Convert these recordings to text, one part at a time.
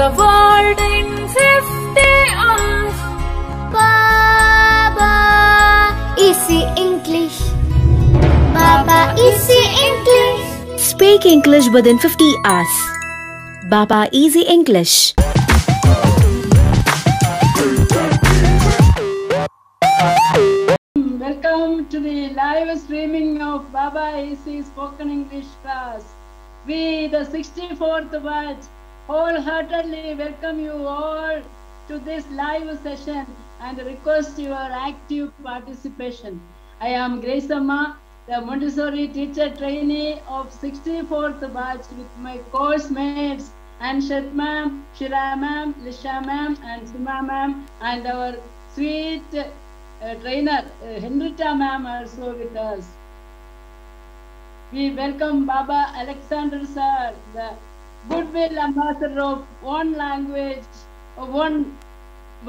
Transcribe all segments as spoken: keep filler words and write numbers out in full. the world in fifty hours. Baba Easy English. Baba Easy English. Speak English within fifty hours. Baba Easy English. Welcome to the live streaming of Baba Easy Spoken English class. We, the sixty-fourth batch, wholeheartedly welcome you all to this live session and request your active participation. I am Grace Amma, the Montessori teacher trainee of sixty-fourth batch with my course mates Anshat ma'am, Shira ma'am, Lisha ma'am and Sima ma'am, and our sweet Uh, trainer uh, Henrietta ma'am also with us. We welcome Baba Alexander sir, the goodwill ambassador of One Language, uh, One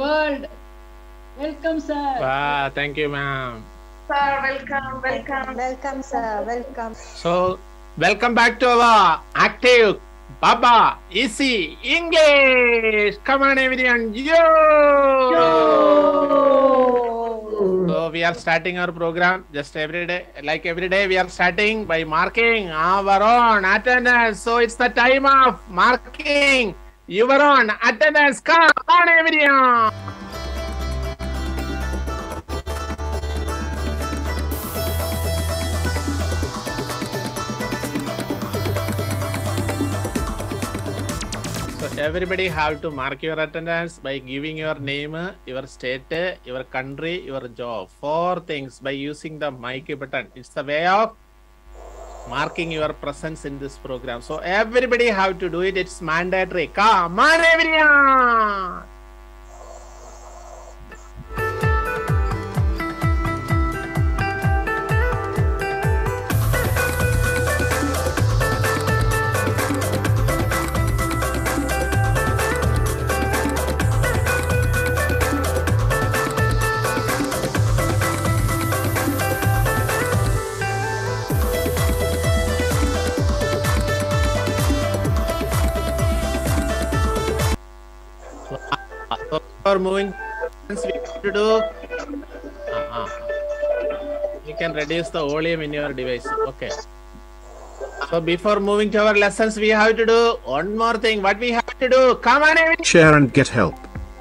World. Welcome sir. Wow, thank you ma'am. Sir, welcome, welcome, welcome sir, welcome. So, welcome back to our active Baba Easy English. Come on everyone, yo. yo! So we are starting our program just every day, like every day we are starting by marking our own attendance. So it's the time of marking your own attendance. Come on everyone. Everybody have to mark your attendance by giving your name, your state, your country, your job. Four things by using the mic button. It's the way of marking your presence in this program. So everybody have to do it. It's mandatory. Come on, everyone. Or moving, we have to do. Uh-huh. You can reduce the volume in your device. Okay. So before moving to our lessons, we have to do one more thing. What we have to do? Come on, everyone. Share and get help.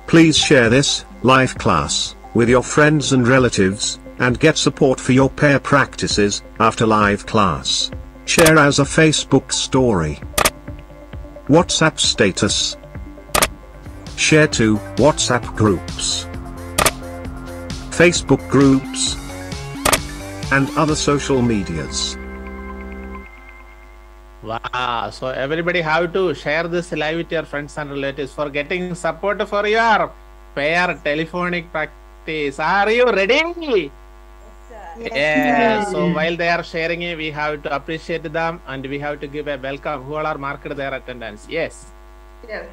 Please share this live class with your friends and relatives, and get support for your pair practices after live class. Share as a Facebook story. WhatsApp status. Share to WhatsApp groups, Facebook groups, and other social medias. Wow! So everybody have to share this live with your friends and relatives for getting support for your pair telephonic practice. Are you ready? Yes, sir. Yes. yes. So while they are sharing it, we have to appreciate them and we have to give a welcome. Who all are marked their attendance? Yes. Yes.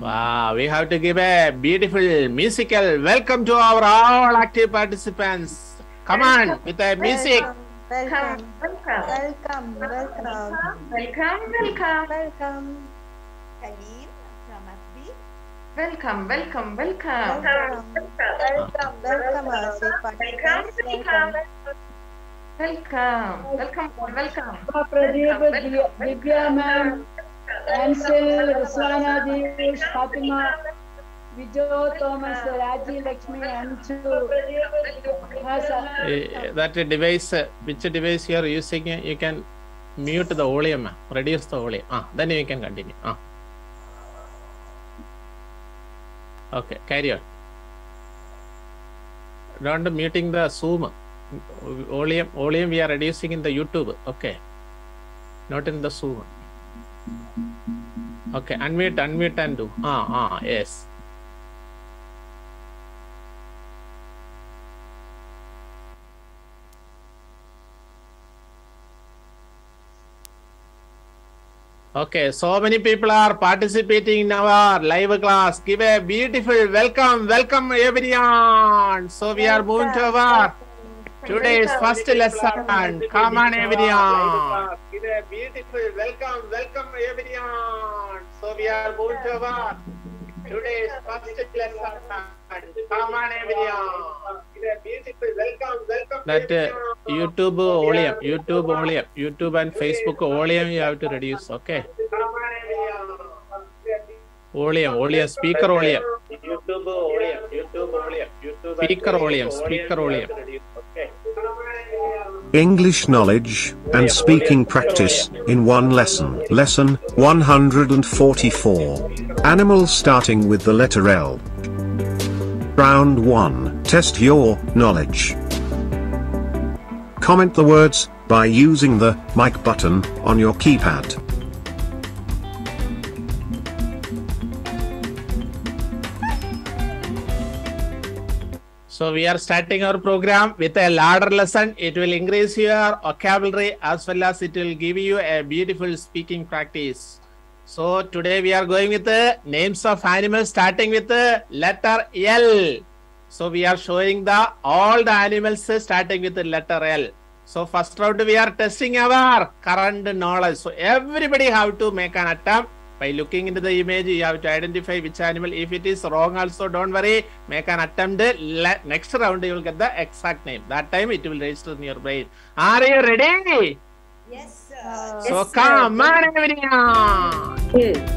Wow, we have to give a beautiful musical welcome to our all active participants. Come welcome. on with a music. Welcome, welcome, welcome, welcome, welcome, welcome, welcome, welcome. Kaleem from Abdi. Welcome, welcome, welcome, welcome, welcome, welcome, welcome, welcome. Welcome, welcome, welcome. Shubha Pradeep, Divya ma'am, Ansel, Rizwana Jyush, Fatima, Vijay, Thomas, Raji Lakshmi, Anju. That device, which device you are using, you can mute the volume, reduce the volume. Ah, then you can continue. Ah. Okay, carry on. Don't muting the Zoom. Volume, volume we are reducing in the YouTube. Okay, not in the Zoom. Okay, unmute, unmute and do. Ah, ah, yes. Okay, so many people are participating in our live class. Give a beautiful welcome, welcome everyone. So we welcome. are moving to our Today's first lesson. Come on, everyone. Give a beautiful welcome, welcome, everyone. So we are going to work. Today's first lesson. Come on, everyone. Give a beautiful welcome, welcome. That uh, YouTube, volume, YouTube, volume, YouTube and Facebook, volume you have to reduce. Okay. Volume, volume, speaker, volume. YouTube, volume, YouTube, volume, YouTube. Speaker, volume, speaker, volume. English knowledge and speaking practice in one lesson. Lesson one hundred forty-four. Animal starting with the letter L. Round one. Test your knowledge. Comment the words by using the mic button on your keypad. So we are starting our program with a ladder lesson. It will increase your vocabulary as well as it will give you a beautiful speaking practice. So today we are going with the names of animals starting with the letter L. So we are showing the all the animals starting with the letter L. So first round we are testing our current knowledge. So everybody have to make an attempt. By looking into the image, you have to identify which animal. If it is wrong also, don't worry. Make an attempt. Next round, you will get the exact name. That time, it will register in your brain. Are you ready? Yes, sir. So, yes, come sir. on, everyone. Yes.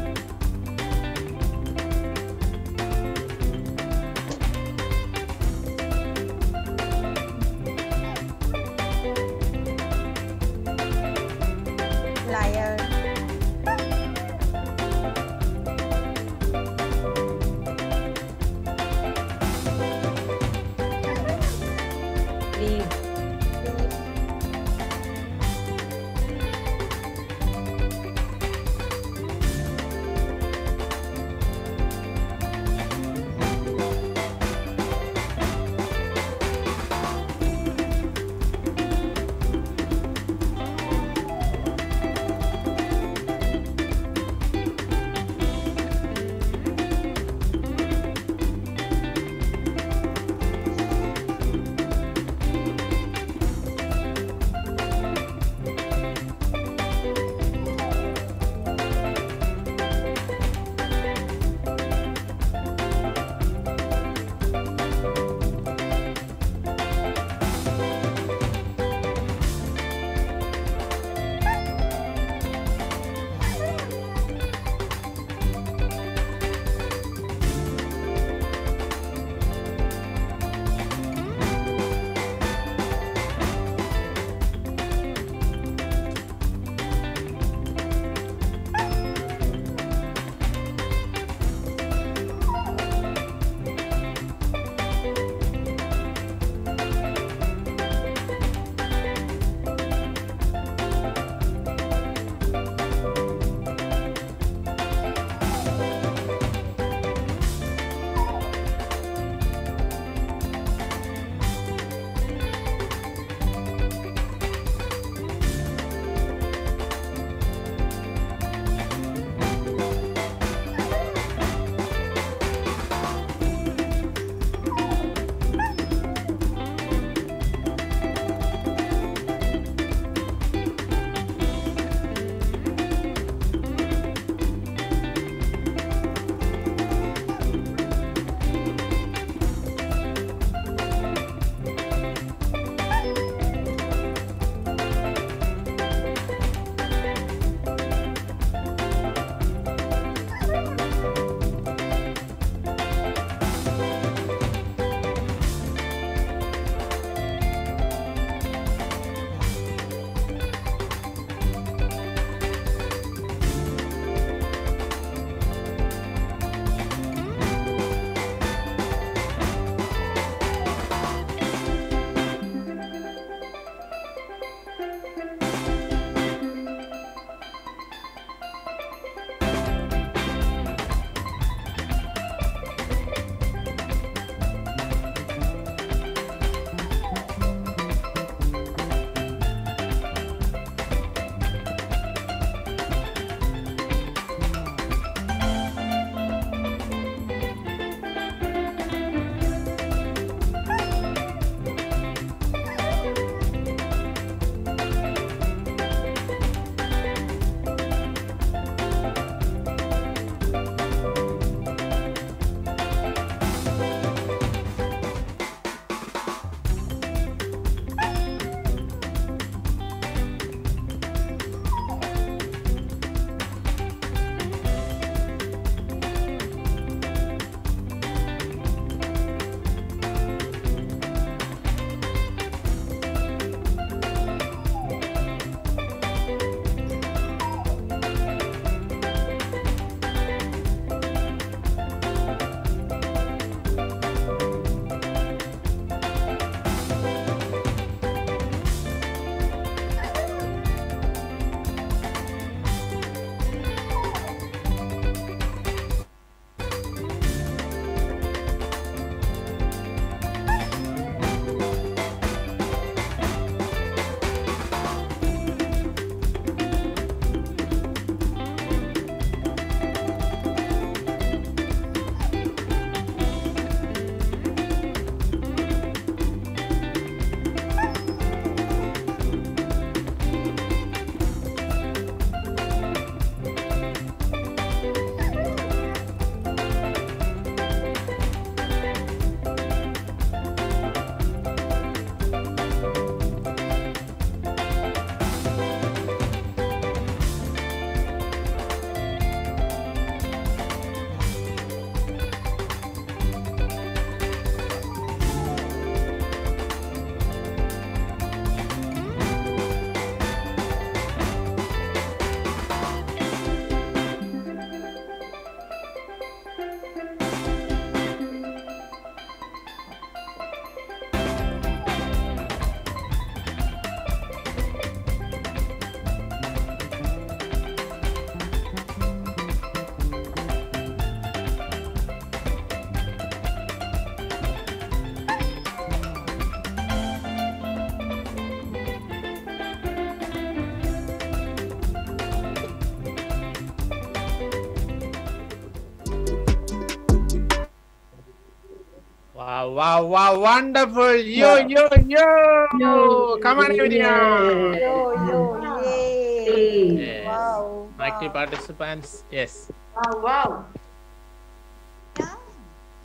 Wow, wow, wow, wonderful. Yo, yo, yo. yo Come on, everyone. Yo, yo, yay. Yes. Wow. Active wow. participants. Yes. Wow, wow.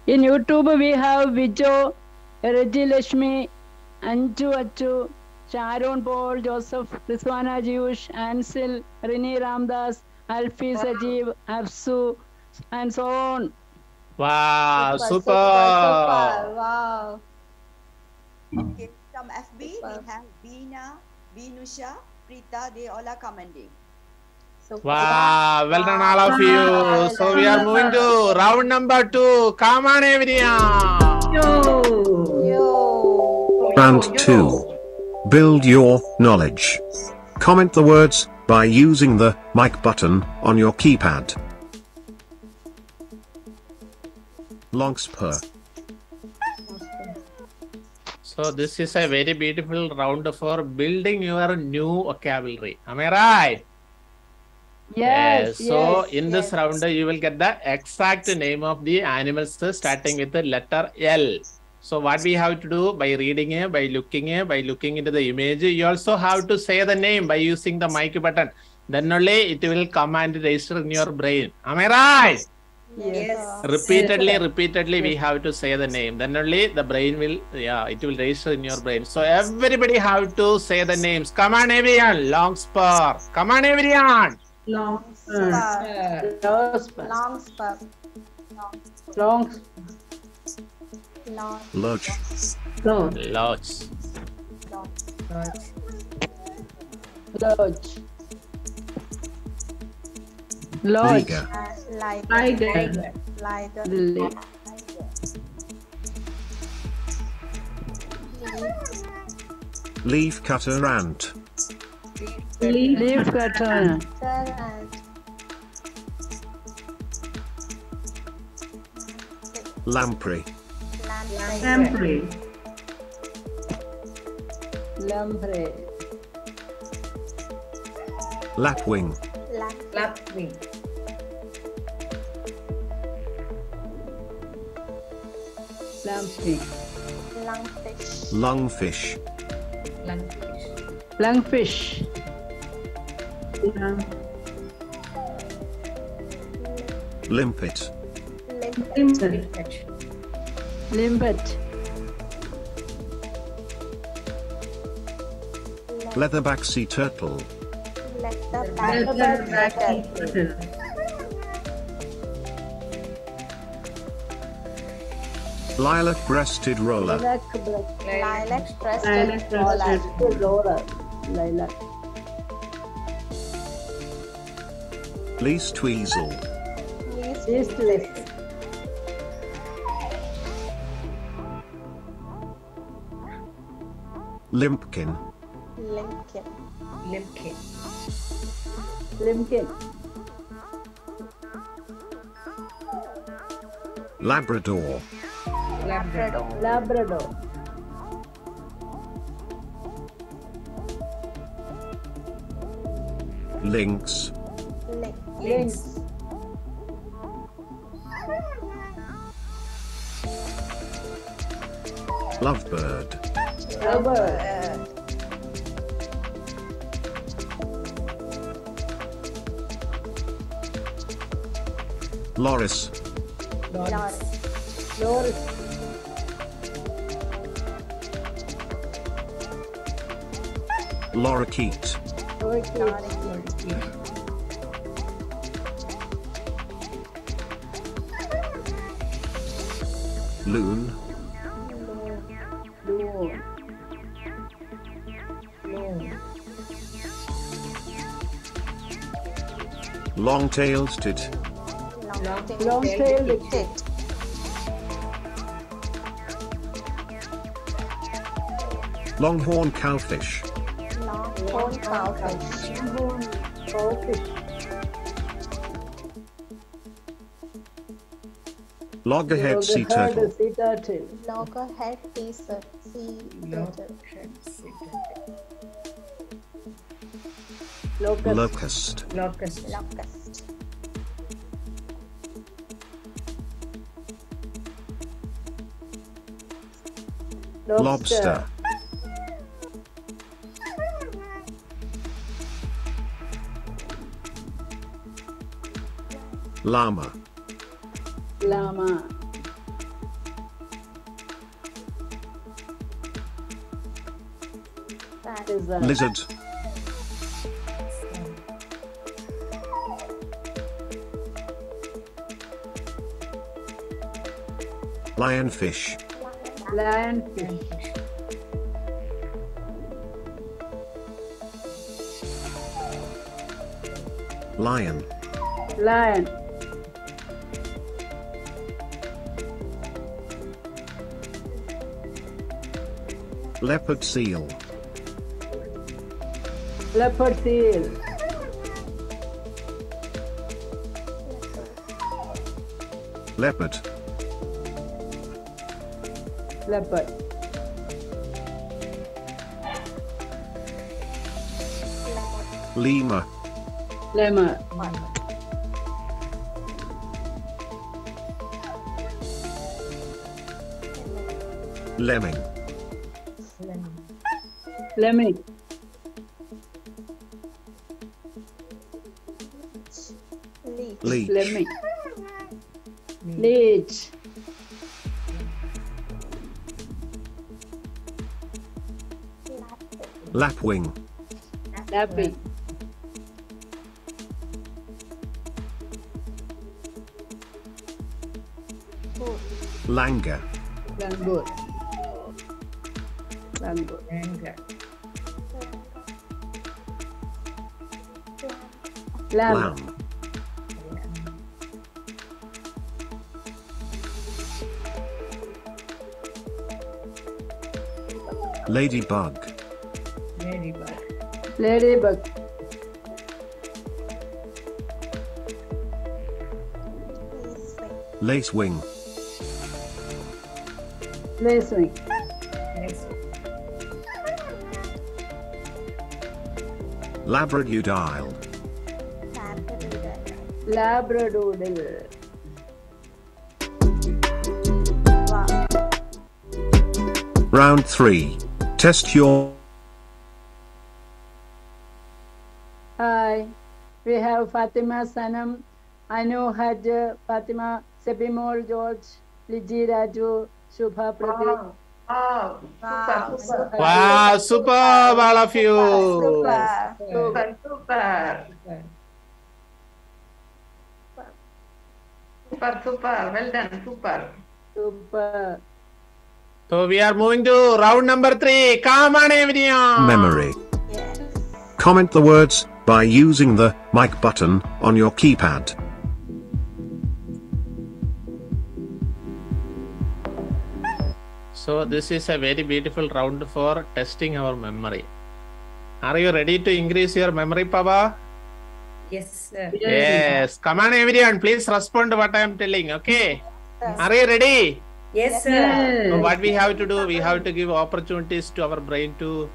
In YouTube, we have Vijay, Raji Lakshmi, Anju, Achu, Charon Paul, Joseph, Priswana Jyush, Ansel, Rini Ramdas, Alfie, wow. Saji, Achu, and so on. Wow, super, super. super, super. Wow. Okay, from F B, super. We have Bina, Vinusha, Prita, they all are commenting. So wow, well done all of you. Wow. So we are moving to round number two. Come on, everyone. Yo. Yo. Round two. Build your knowledge. Comment the words by using the mic button on your keypad. Longspur. So this is a very beautiful round for building your new vocabulary. Am I right? Yes. yes. So yes, in this yes. round, you will get the exact name of the animals starting with the letter L. So what we have to do by reading it, by looking it, by looking into the image, you also have to say the name by using the mic button. Then only it will come and register in your brain. Am I right? Yes. Repeatedly, repeatedly, yes. we have to say the name. Then only the brain will, yeah, it will register in your brain. So everybody have to say the names. Come on, everyone. Longspur. Come on, everyone. Longspur. Longspur. Longspur. Longspur. Lodge. Lodge. Lodge. Lodge. Lodge. Liger. Liger. Leaf cutter ant. Leaf cutter. Lamprey. Lamprey. Lamprey. Lapwing. Lapwing. Lamprey. Lungfish. Lungfish. Lungfish. Limpet. Limpet. Limpet. Leatherback sea turtle. Leatherback sea turtle. Lilac-breasted roller. Lilac-breasted roller. Lilac. Least weasel. Least weasel. Limpkin. Limpkin. Limpkin. Limpkin. Labrador. Labrador. Labrador. Lynx. Lynx. Lovebird. Lovebird. Loris. Loris. Loris. Lorikeet. Lorikeet. Loon. Long-tailed tit. Long-tailed tit. Longhorn cowfish. Longhorn cowfish. Loggerhead sea turtle. Loggerhead sea turtle. Locust. Locust. Locust. Lobster. Lobster. Llama. Llama. That is a lizard. Lionfish. Lionfish. Lion. Lion. Leopard seal. Leopard seal. Leopard. Leopard. Lemur. Lemur. Lemming. Lemming. Leech. Lemming. Leech. Lapwing. Lapwing. Langur. Langur. Langur. Langur. Lamb. Lamb. Ladybug. Ladybug. Ladybug. Lacewing. Lacewing. Labradoodle. Labradoodle. Wow. Round three. Test your... Hi. We have Fatima Sanam, Anu Haj, Fatima, Sebimol George, Liji Raju, Shubha Pradeep. Wow. Wow. Super, wow. Super. Superb, all of you. Super. Super. Super. Super. Super, super, well done, super. Super. So we are moving to round number three. Come on, everyone. Memory. Yes. Comment the words by using the mic button on your keypad. So this is a very beautiful round for testing our memory. Are you ready to increase your memory power? Yes, sir. Yes. Yes. Come on, everyone. Please respond to what I am telling. Okay. Yes. Are you ready? Yes, sir. So what we have to do, we have to give opportunities to our brain to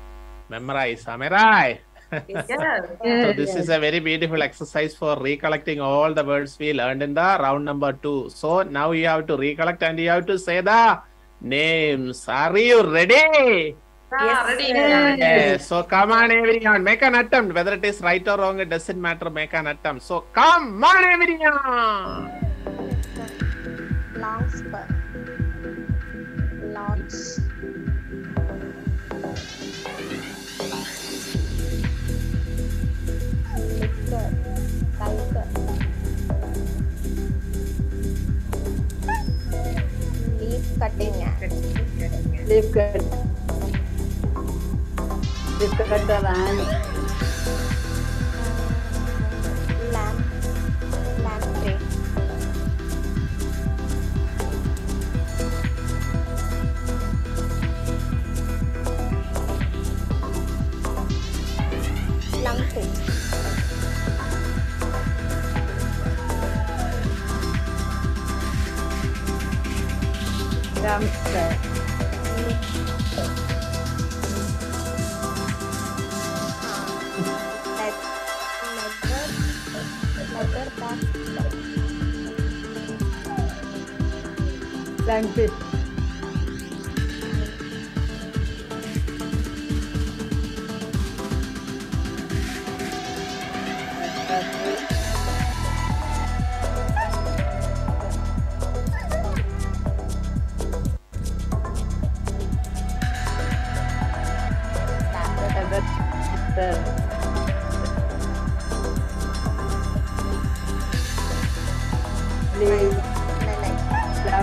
memorize. Am I right? Yes, sir. So this yes. is a very beautiful exercise for recollecting all the words we learned in the round number two. So now you have to recollect and you have to say the names. Are you ready? Yes, yes. Yes. So come on, everyone, make an attempt. Whether it is right or wrong, it doesn't matter. Make an attempt. So come on, everyone. Loudsper. Louds. Liquor. Liquor. Leaf cutting. Leaf cutting. Lamp. Lamp tray. Lamp tray. Lamp tray. Language.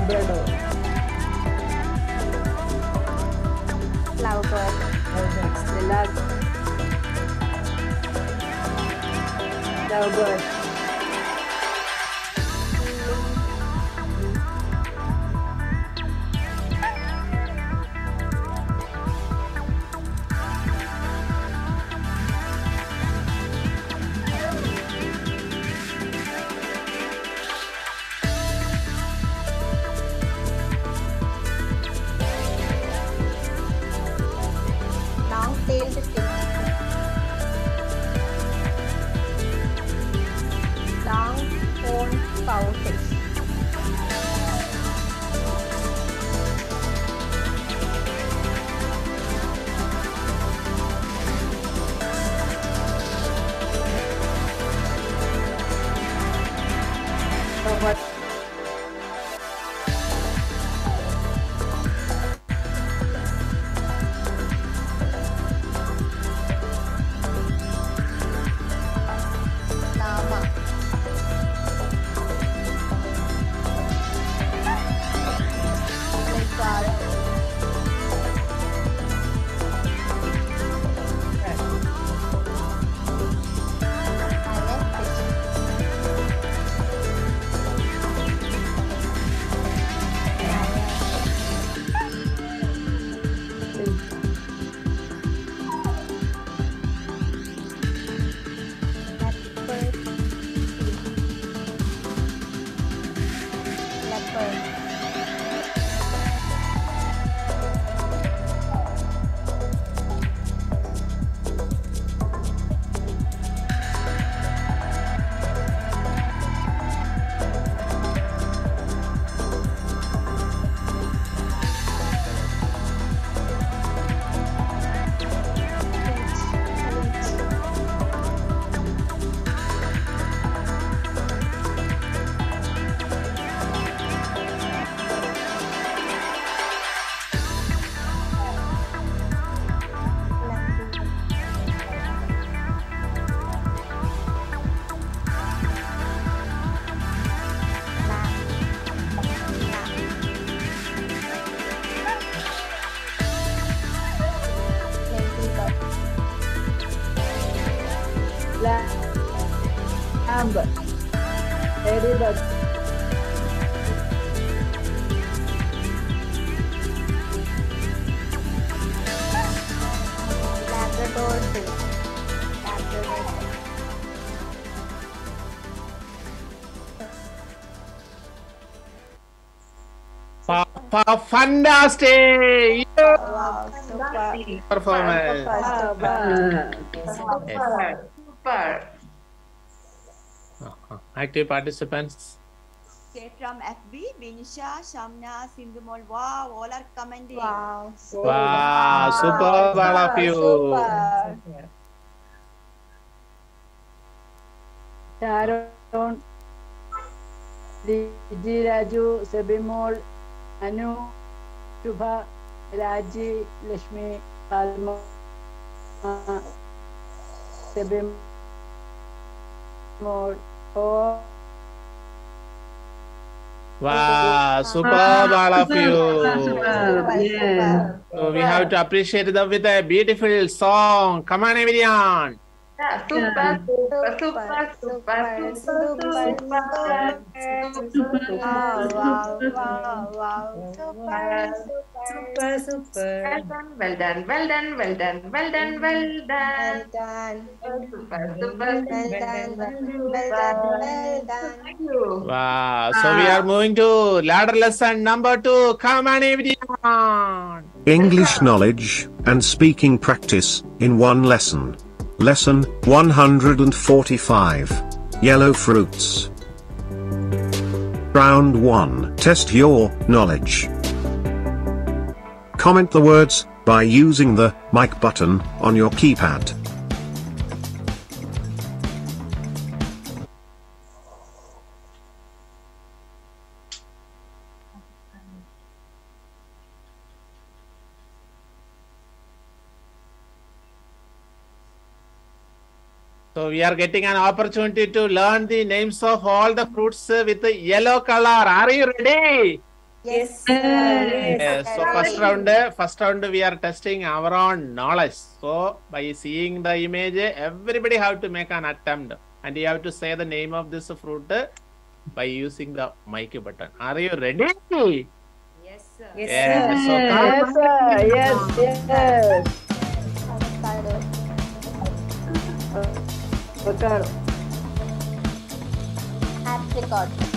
labrador. Labrador. Labrador. Relax. Labrador. Fantastic! Yeah. Wow, super performance. Super. Super. Super. Super. Active participants. Okay, from F B, Binisha, Shamna, Sindhu Mol. Wow, all are commenting. Wow, super. Wow, super, all of you. Super. Charon, Vijay, Raju, Sebimol. Anju, Shubha, Raji, Lakshmi, Palma, Sebim, More, Oh. Wow, superb, all of you. Yeah. So we have to appreciate them with a beautiful song. Come on, everyone. Super, super, super, super, super, wow, wow, wow, wow, super, super, super. Well done, well done, well done, well done, well done, well done, super, super, well done, well done. Wow, so we are moving to ladder lesson number two. Come on, everyone. English knowledge and speaking practice in one lesson. Lesson one hundred forty-five. Yellow fruits. Round one. Test your knowledge. Comment the words by using the mic button on your keypad. So we are getting an opportunity to learn the names of all the fruits with the yellow color. Are you ready? Yes. Yes. Yes. So first round, first round we are testing our own knowledge. So by seeing the image, everybody have to make an attempt, and you have to say the name of this fruit by using the mic button. Are you ready? Yes, sir. Yes, yes, sir. Yes, sir. Yes, yes, yes. Avocado. Apricot. Apricot.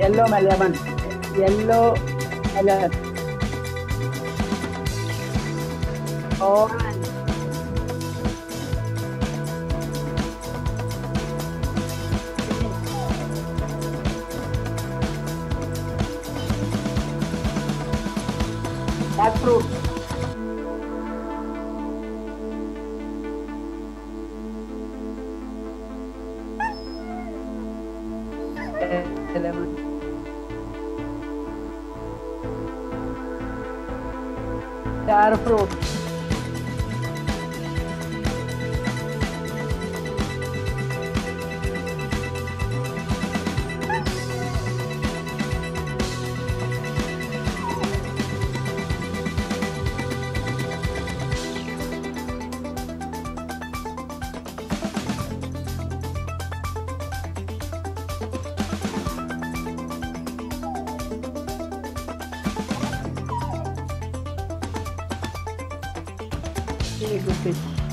Yellow melon, yellow melon, orange, jackfruit, lemon. Star fruit,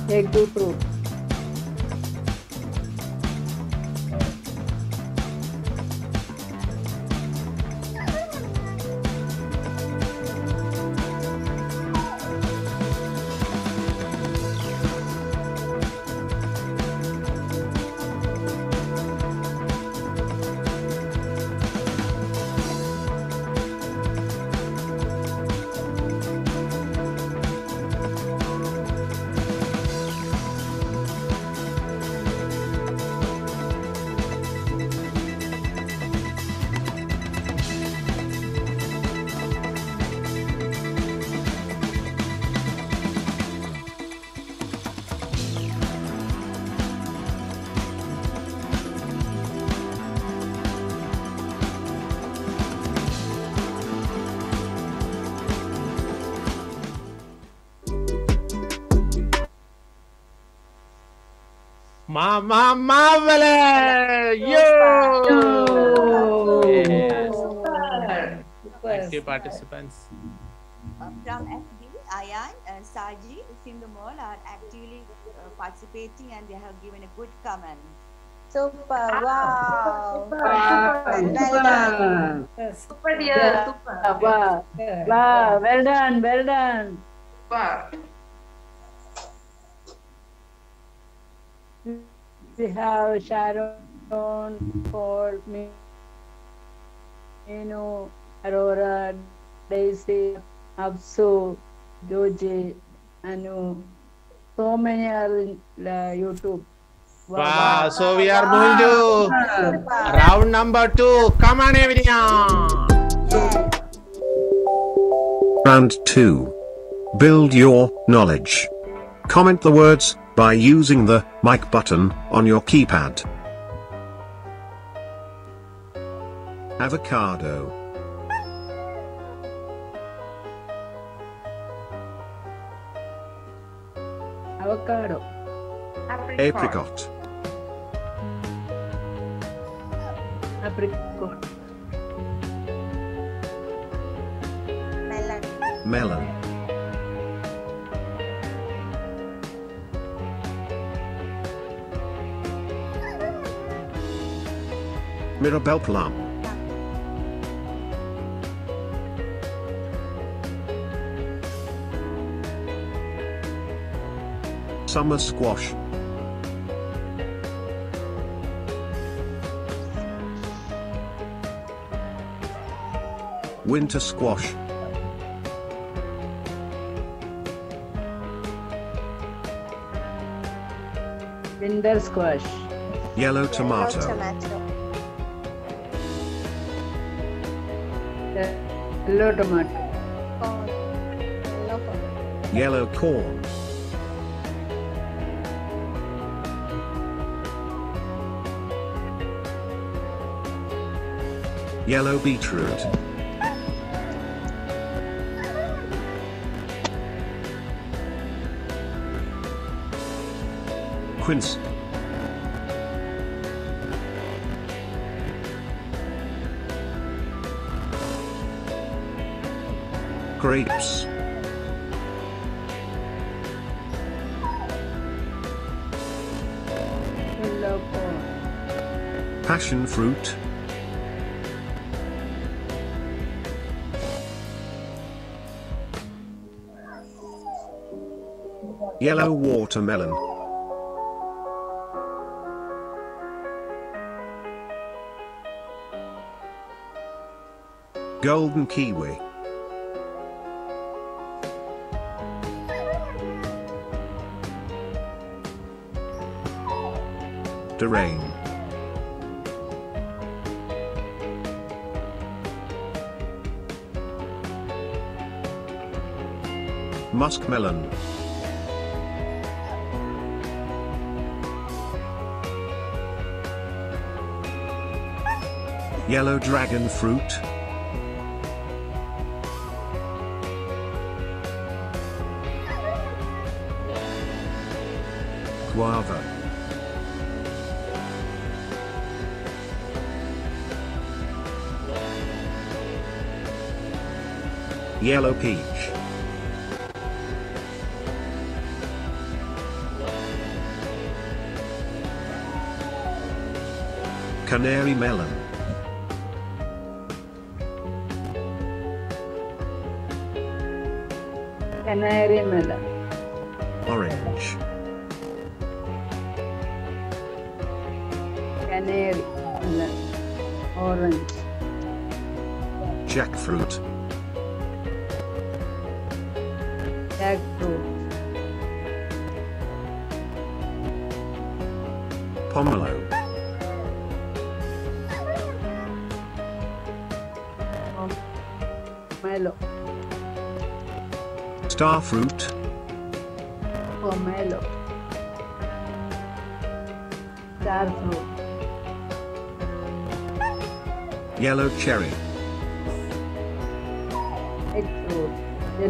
egg to fruit. Mama Marvelous! Yo! Yes. Super. Super. Active participants. From F B, Ayan, uh, Saji, Sindhu Mol are actively uh, participating and they have given a good comment. Super! Wow! Super! Super! Super! Super! Super! Yeah. Super. Wow. Wow! Well done! Well done! Super! We have Charon, Paul, Mino, Aurora, Daisy, Absu, Joji, Anu. So many are in uh, YouTube. Wow. Wow. So we are wow. moving to wow. round number two. Come on, everyone. Round two. Build your knowledge. Comment the words by using the mic button on your keypad. Avocado. Avocado. Apricot. Apricot. Melon. Melon. Mirabelle plum. Summer squash. Winter squash. Winter squash. Yellow tomato. Yellow tomato. Yellow tomato. Corn. Yellow corn. Yellow corn. Yellow beetroot. Quince. Grapes. Passion fruit. Yellow watermelon. Golden kiwi. Terrain. Muskmelon. Yellow dragon fruit. Guava. Yellow peach. Canary melon. Canary melon. Orange. Canary melon. Orange. Jackfruit. Pomelo. Pomelo. Starfruit. Pomelo. Starfruit. Yellow cherry.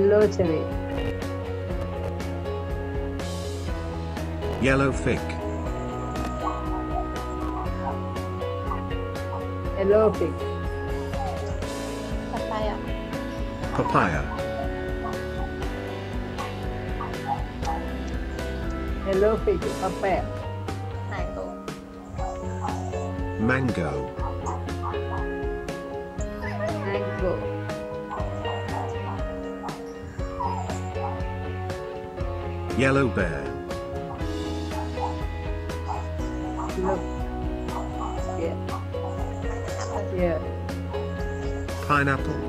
Yellow cherry. Yellow fig. love it. Papaya. Papaya. I love it. Papaya. Mango. Mango. Mango. Yellow bear. Love. Yeah. Pineapple.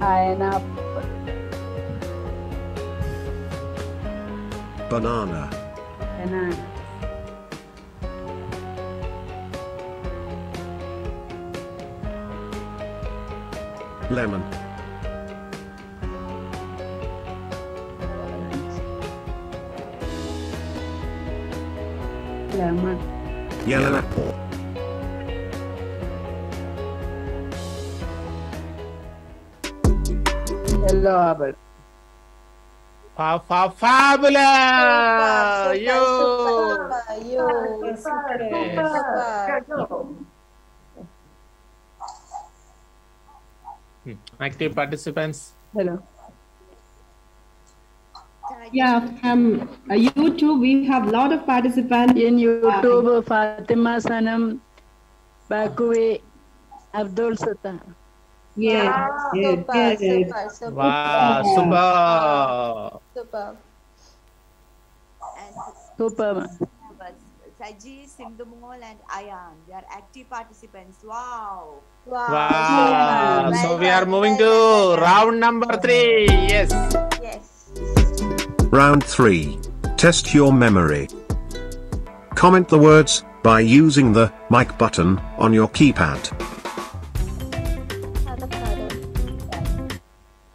Pineapple. Banana. Banana. Lemon. Lemon. Yellow apple. Yellow apple. Fa fa fabula. Yo. Yo. Active participants. Hello. Yeah, from uh, YouTube, we have a lot of participants. In YouTube, Fatima Sanam, Bakwe, Abdul Sata. Yeah. Wow, yeah, super, yeah. Super, super, wow, super. Super. Super. Super. Saji, Sindhu Mol and Ayan, they are active participants. Wow. Wow. Wow. So we are moving to round number three. Yes. Yes. Round three. Test your memory. Comment the words by using the mic button on your keypad.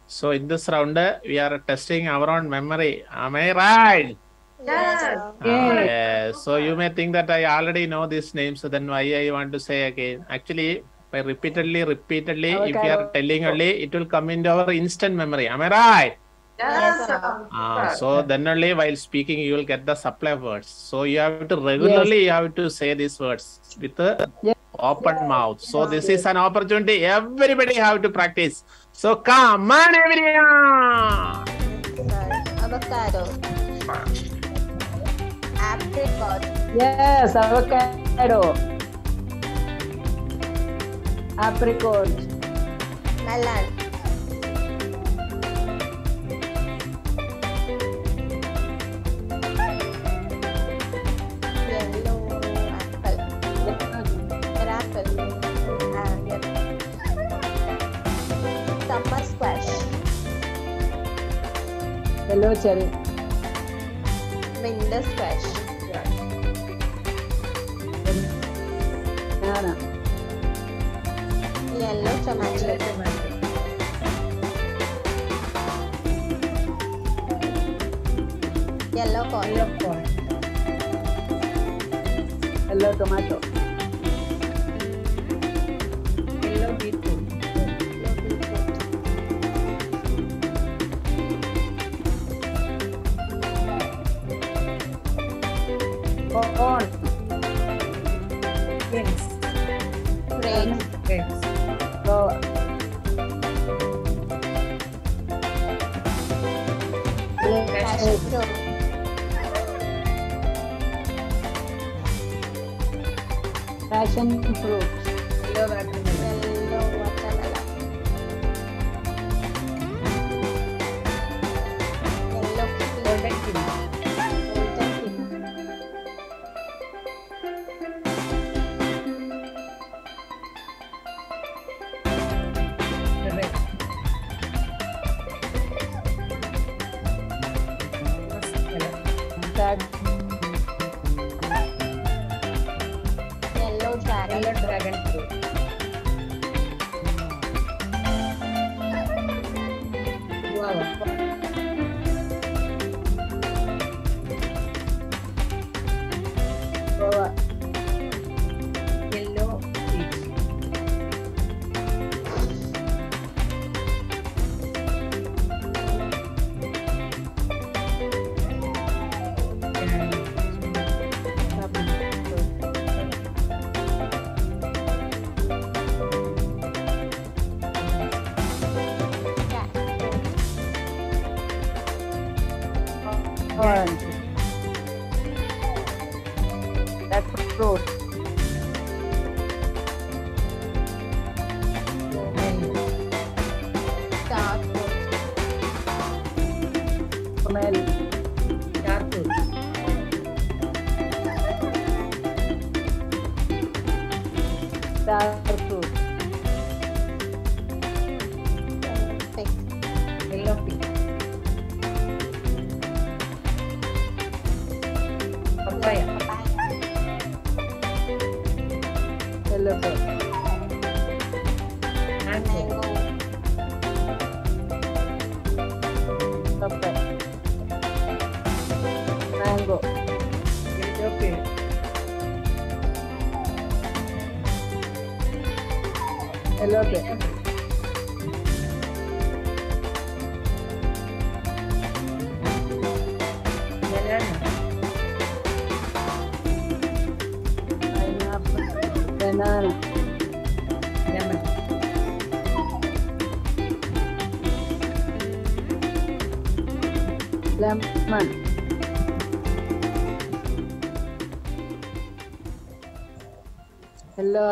So in this round, we are testing our own memory. Am I right? Yes. Ah, yes. So you may think that I already know these names, so then why I want to say again. Actually, by repeatedly, repeatedly, okay. If you are telling only, it will come into our instant memory. Am I right? Yes, ah, so then only while speaking you will get the supply words. So you have to regularly, yes. You have to say these words with the yes. open yes. mouth. So yes. This is an opportunity. Everybody have to practice. So come on, everyone. Avocado. Apricot. Yes, avocado. Apricot. Melon. Summer squash. Hello, cherry. Winter squash. Banana. Yellow tomato. Yellow corn. Yellow corn. Yellow tomato. Yellow beetroot. Corn. Grains. Grains. Grains. Flour. Cashew. Passion fruit. Yellow watermelon. Yellow watermelon. Yellow kiwi. Fern. That's a fruit. Dark fruit. Smell. Dark fruit. Dark fruit. Pink. Yellow pink.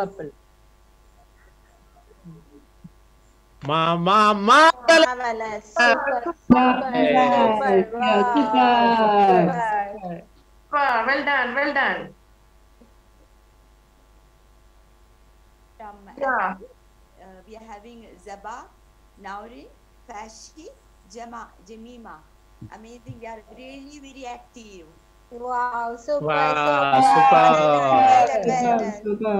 Apple. Mama, mama, mama, super, super, super, super. Well done, well done. From, yeah. Uh, we are having Zaba, Nauri, Fashi, Jama, Jamima. Amazing, they are really very active. Wow, super, wow, super. Super, super.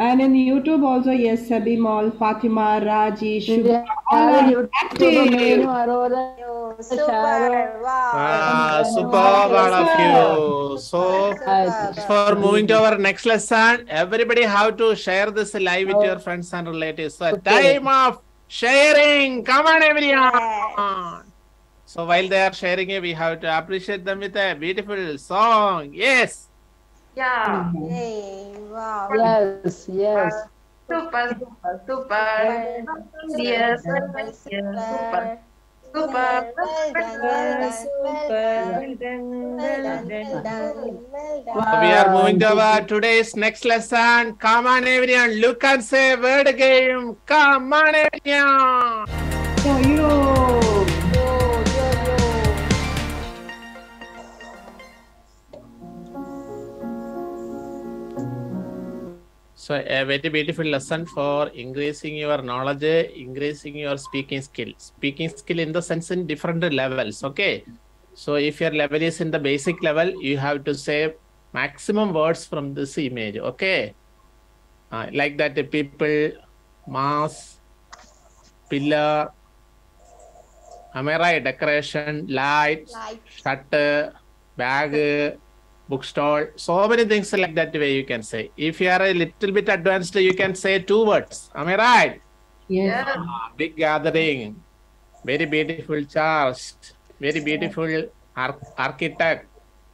And in YouTube also, yes, Sebimol, Fatima, Raji, Shubha, all active. Super, wow. Ah, superb out of you. So, for moving to our next lesson, everybody have to share this live with your friends and relatives. So, time of sharing. Come on, everyone. So, while they are sharing it, we have to appreciate them with a beautiful song. Yes. Yeah. Mm-hmm. Hey, wow. Yes, yes. Super, super, super. Yes, super, super. Super, we are moving to our today's next lesson. Come on, everyone. Look and say word game. Come on, everyone. Oh, yo. So, a very beautiful lesson for increasing your knowledge, increasing your speaking skill. Speaking skill in the sense in different levels, okay? So, if your level is in the basic level, you have to say maximum words from this image, okay? Uh, like that, people, mass, pillar, am I right? Decoration, light, light, shutter, bag, bookstall, so many things like that way you can say. If you are a little bit advanced, you can say two words. Am I right? Yeah. Ah, big gathering. Very beautiful church. Very beautiful ar architect.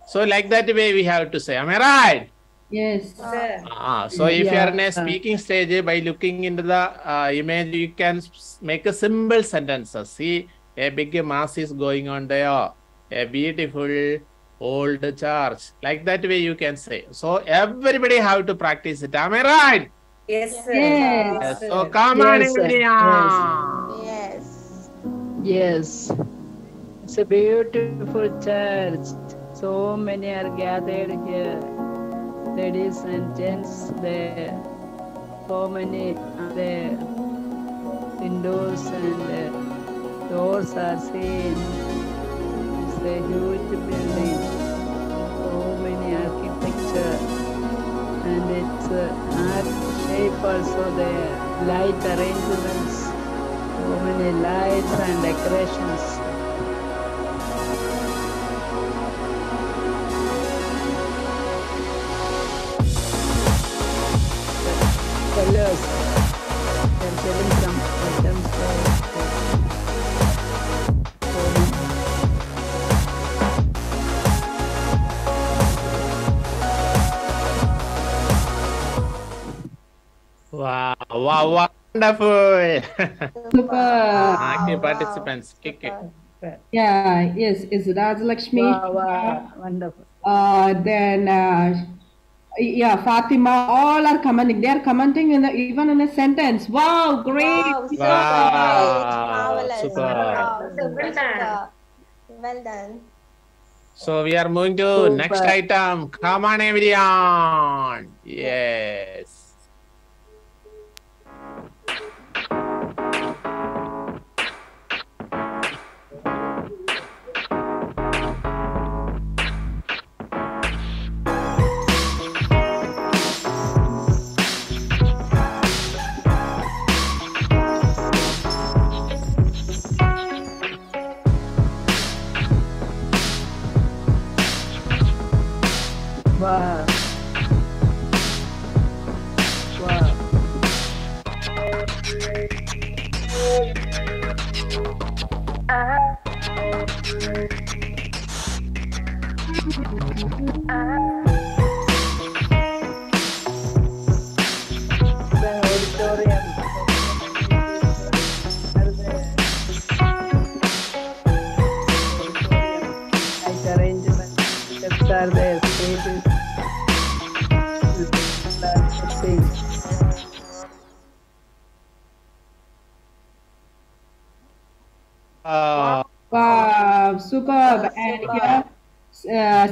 So like that way we have to say. Am I right? Yes, sir. Ah, so if yeah. you are in a speaking stage, by looking into the uh, image, you can make a simple sentence. See, a big mass is going on there. A beautiful old church, like that way you can say. So everybody have to practice it. Am I right? Yes, sir. Yes. Yes. So come yes, on, India. Yes. Yes. It's a beautiful church. So many are gathered here. Ladies and gents there. So many are there. Windows and doors are seen. A huge building, so many architecture, and its uh, art shape also there, light arrangements, so many lights and decorations. Colors, they are selling some items for wow, wow, wonderful. Active participants. Kick it. well. Yeah, yes, is Raji Lakshmi. Wow, wow. Uh, wonderful. Uh, then, uh, yeah, Fatima, all are commenting. They are commenting in the, even in a sentence. Wow, great! Wow, so wow. Great. Marvelous. Super. Wow. So well done. Well done. So we are moving to Super. Next item. Come on, everyone. Yes. Wow. Wow. Uh, wow, superb. And here, uh,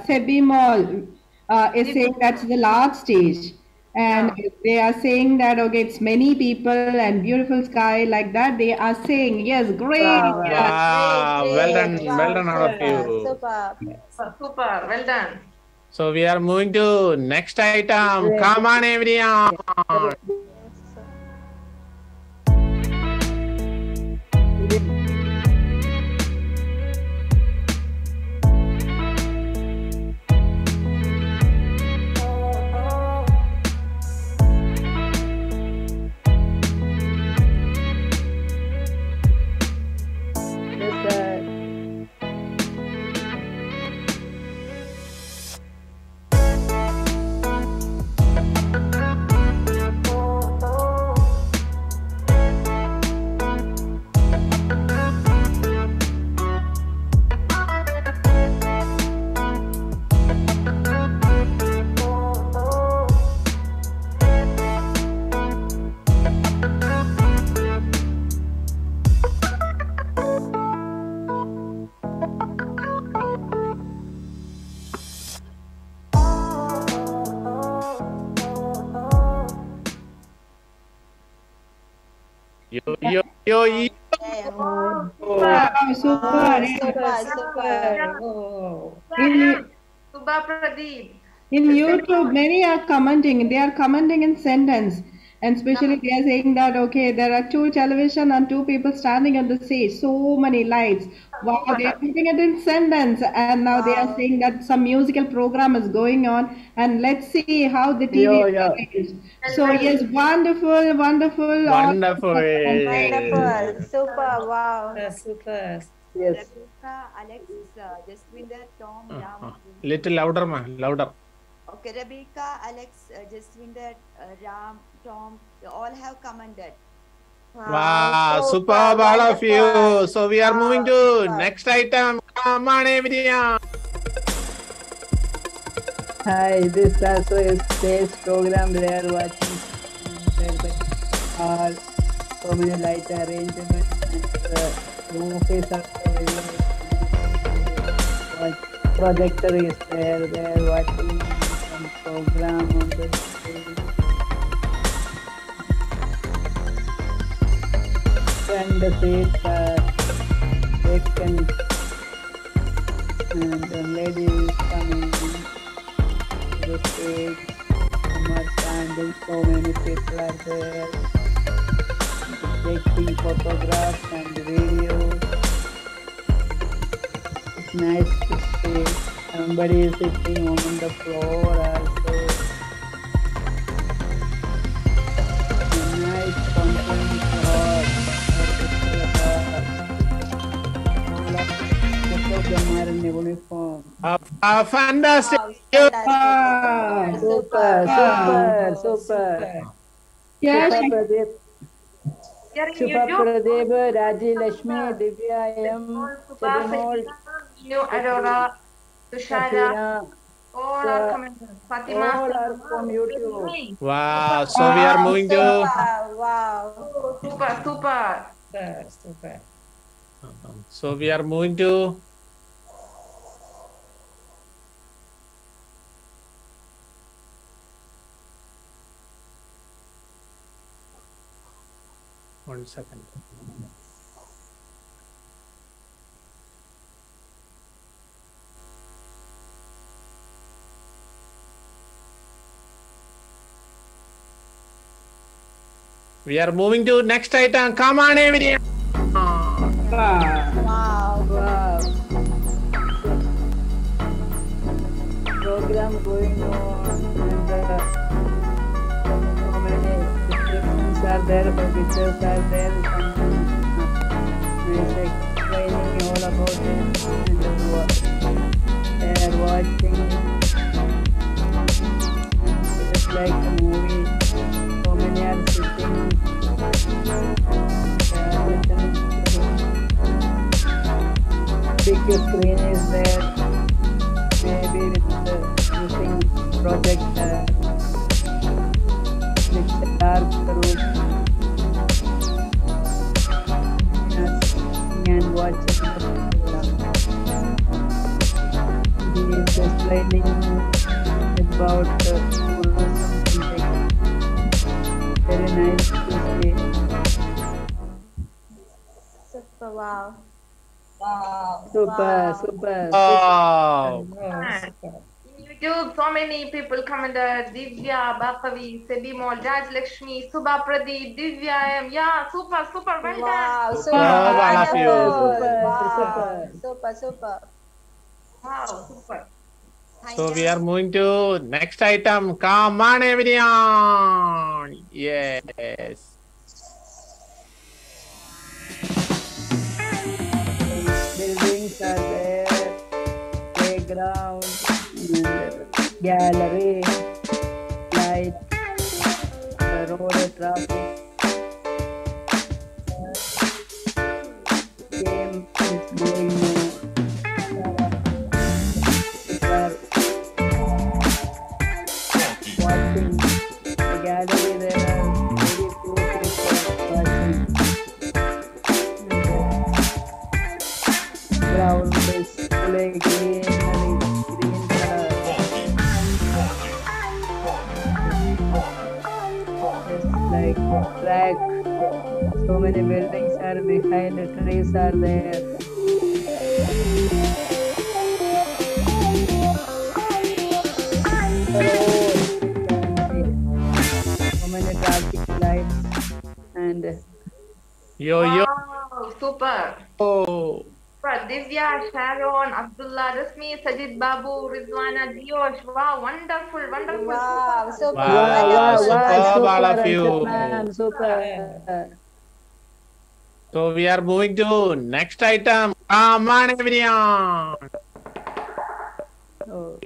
Sebimol uh, is saying that's the large stage. And they are saying that, okay, it's many people and beautiful sky like that. They are saying, yes, great. Wow, yeah, great, great. Well done, wow. Well done all of you. Superb, superb, well done. So we are moving to next item. Great. Come on, everyone. Yo, yo. Oh, super, super, super, super. Oh. In, Shubha Pradeep. In YouTube, many are commenting. They are commenting in sentence. And especially they are saying that, okay, there are two television and two people standing on the stage. So many lights. Wow, they are putting it in sentence. And now they are saying that some musical program is going on. And let's see how the T V yo, yo. is. So, yes, wonderful, wonderful. Wonderful. Wonderful. Super, wow. Super. Yes. Rebecca, Alex, just with the Tom, Ram. Little louder, ma. Louder. Okay, Rebecca, Alex, just with the Ram. Tom, they all have commented. Wow, wow, so superb, all of you. So we are wow, moving to super. Next item. Come on, everyone. Hi, this also is stage program. They are watching. All so many light arrangements. The projector is there. They are watching some program on the stage. And the seat, uh, they can, and the lady is coming to the stage, and so many people are there, taking photographs and videos. It's nice to see somebody is sitting on the floor also. A nice conference hall. Uniform. Uh, uh, fantastic! Wow, fantastic. Super, super, super, super. Super. Yes, super, Shubha Pradeep, Raji Lakshmi, Divya, Ayan, Sebimol, Shira, Shira, all are coming. Fatima, all are from YouTube. Wow! So we are moving to. Wow! Super, super, super. So we are moving to. One second. We are moving to next item. Come on, everyone. Wow. Wow. Program going on. Are there, but teachers are there, and it's explaining all about it, and they are watching, it's like a movie, so many are sitting, the big screen is there, maybe with the using projector, with dark room. And watch it. He is explaining about the school or something. Very nice to see. Super, wow. Wow. Super, wow. Super. Wow. Super. Wow. Super. YouTube, so many people commented. Divya, Bakavi, Sebimol, Raj Lakshmi, Shubha Pradeep, Divya, yeah, super, super, well done. Wow, super, wow, super, wow, super, super, super, wow, super. So we are moving to next item. Come on, everyone. Yes. Buildings are there. Playground. Gallery, light, the road, traffic, game is going on. Watching the gallery, there are very few people watching. Ground is playing. Track. So many buildings are behind, the trees are there. So many traffic lights and yo yo. Wow, super. Oh. Divya, Charon, Abdullah, Rasmi, Sajid Babu, Rizwana, Diyosh. Wow, wonderful, wonderful. Wow, super. Wow, super, wow, super, super, super. So we are moving to next item. Come on, everyone. Oh.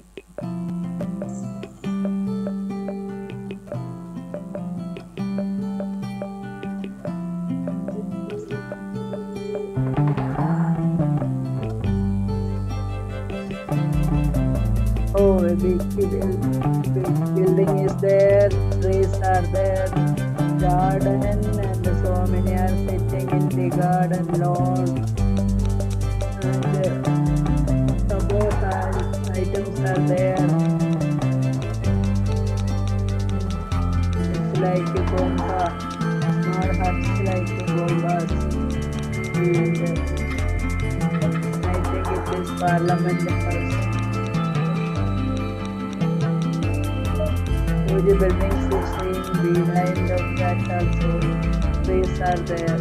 Oh, a big, big, big building is there, trees are there, garden, and so many are sitting in the garden lawn. And so both are, items are there. It's like a bomba, small huts like a bombas. And I think it is parliament house. The buildings is seen behind of that also. Trees are there.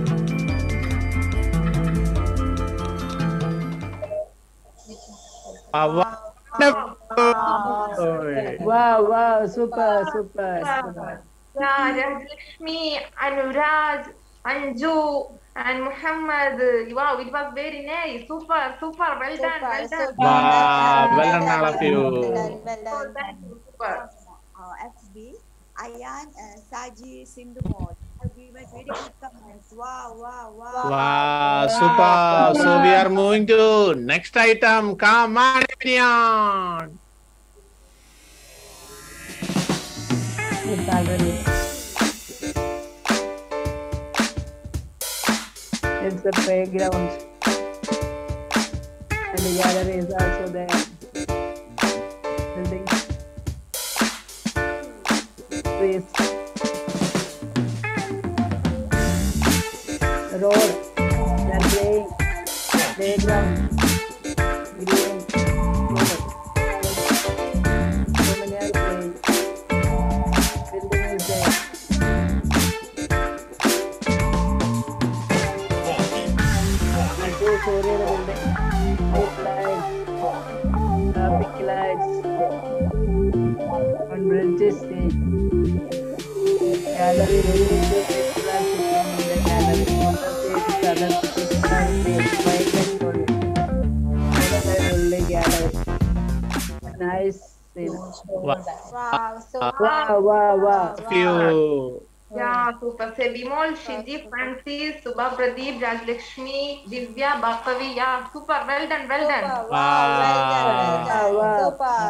Wow! Wow! Wow! Super! Super! Super. Yeah, Raji Lakshmi, Anuraj, Anju, and Muhammad. Wow! It was very nice. Super! Super! Well done! Well done! Wow! Well done, all of you. Well done. Super. Uh, F B, Ayan, uh, Saji, Sindhu Mol. Have we Wow, wow, wow. Wow, super. So we are moving to next item. Come on, everyone. It's the playground. And the gallery is also there. Building. Trees. Road. They're playing. Playground. Green. So many are playing. Building is there. Four year old day. House lights, traffic lights, on bridges day. Gallery building is there. From the gallery, water stage, southern stage, white and gold. Gallery. Nice. Wow. Wow. So wow. Wow. Wow. Wow. Yeah, super. Sebimol, Shiji, Francis, Shubha Pradeep, Raji Lakshmi, Divya, Bakavi. Yeah, super. Well done, well done. Wow. Wow. Well done, well done. Super.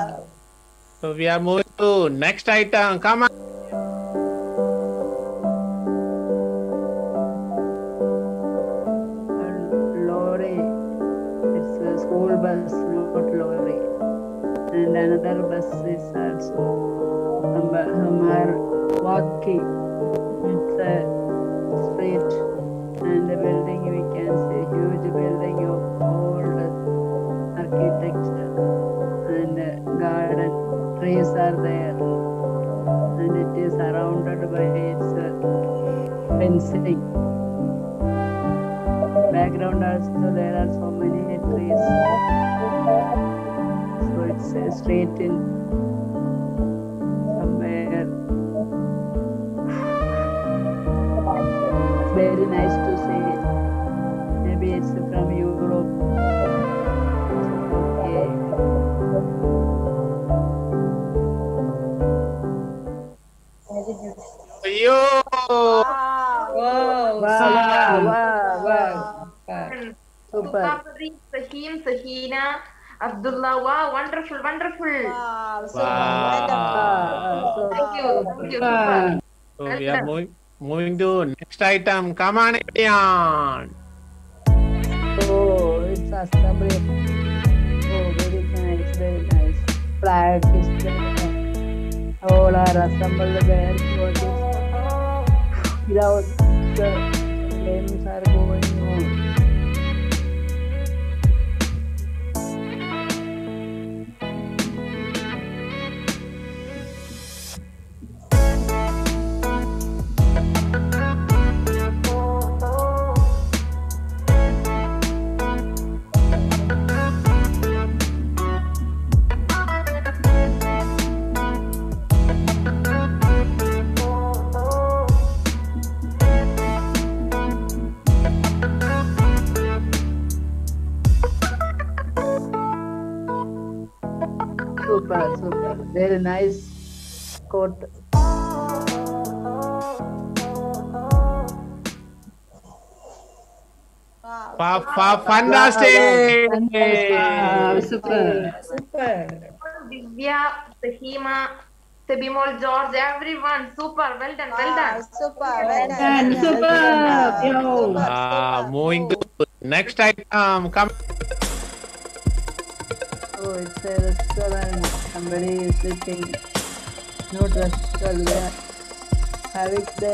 So we are moving to next item. Come on. Lorry. It's a school bus, not lorry. And another bus is also Hamar walking. It's a street and the building we can see huge building of old architecture and garden trees are there and it is surrounded by its fencing. Background also there are so many trees. So it's a street in somewhere. Very nice to see it. Maybe it's from Europe. Okay. Yo! Wow! Wow! Wow! Wow! Wow! Wow. Wow. Super. Sahim, Sahina, Abdullah. Wow! Wonderful! Wonderful! Wow! So wow. Thank you. Thank you. Wow. So we are moving. Moving to next item. Come on, everyone. Oh, it's Astabri. Oh, very nice, very nice. Flag is there. All are assembled there. What is ground? The flames are going very nice coat. Wow, wow, fantastic! Wow, super, super. Divya, Sahima, Sebimol George, everyone, super, well done, well done. Super, well done, super. Ah, moving to next item. Come. Oh, it's a restaurant. Somebody is sitting. No restaurant there. Having the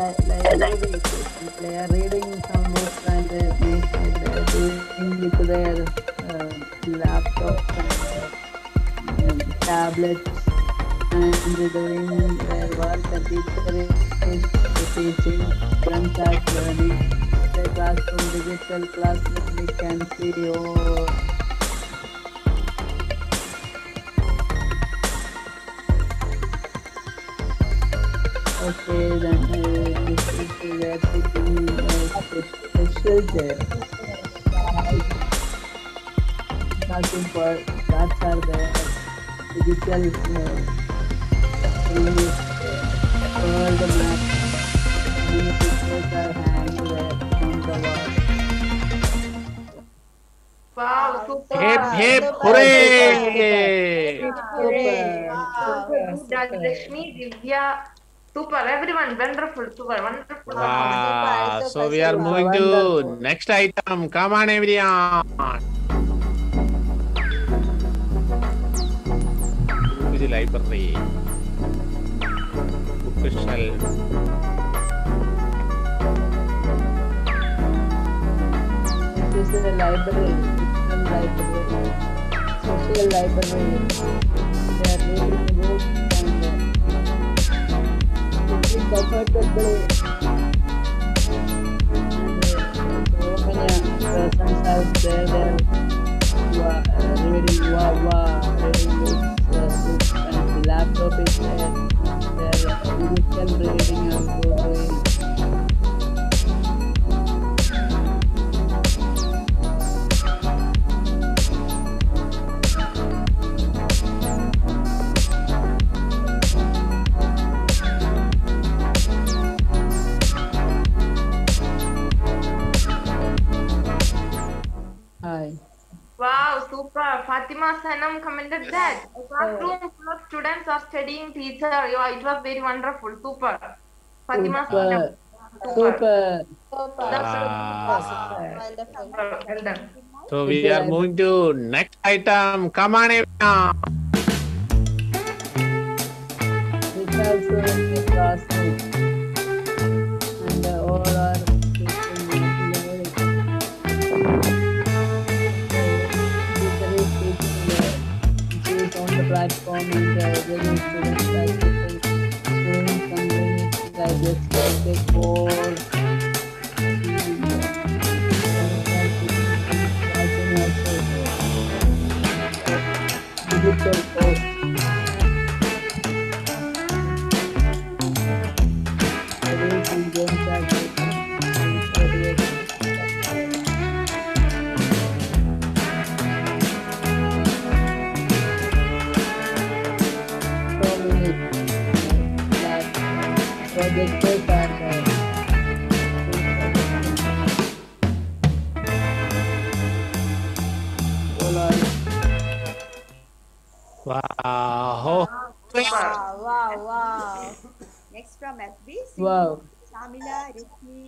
library station. They are reading some books and they are doing with their uh, laptops and, and tablets and doing their work. The teacher is teaching. Friends are learning. The classroom, digital classroom, we can see. Oh, okay, then we see where sitting special there. Starting for charts are there. Digital is there. All the maps. we put our hands on the wall. Wow, super! Hip, hip, hooray! Super! Wow, Lakshmi, Divya, super! Everyone, wonderful, super, wonderful. Wow, so we are moving to next item. Come on, everyone. The library. Book shelf. This is a library. Digital library. Social library. They are reading books and it's comfortable. And so many persons out there who are reading Wawa, reading books. And the laptop is there. There are digital reading and photos. Hi. Wow, super! Fatima Sanam commented yes. that a classroom full of students are studying teacher. Yeah, it was very wonderful. Super, Fatima super. Sanam. Super. Super. Ah. Super. Super. Well done. So we are moving to next item. Come on, everyone. It's also in the classroom, and all are. Platform and uh, the really students like to take students and students like to expect the board and also the digital course. The rules and games are different. Wow, wow, wow, wow. Next from F B, wow. Samila, Rishmi,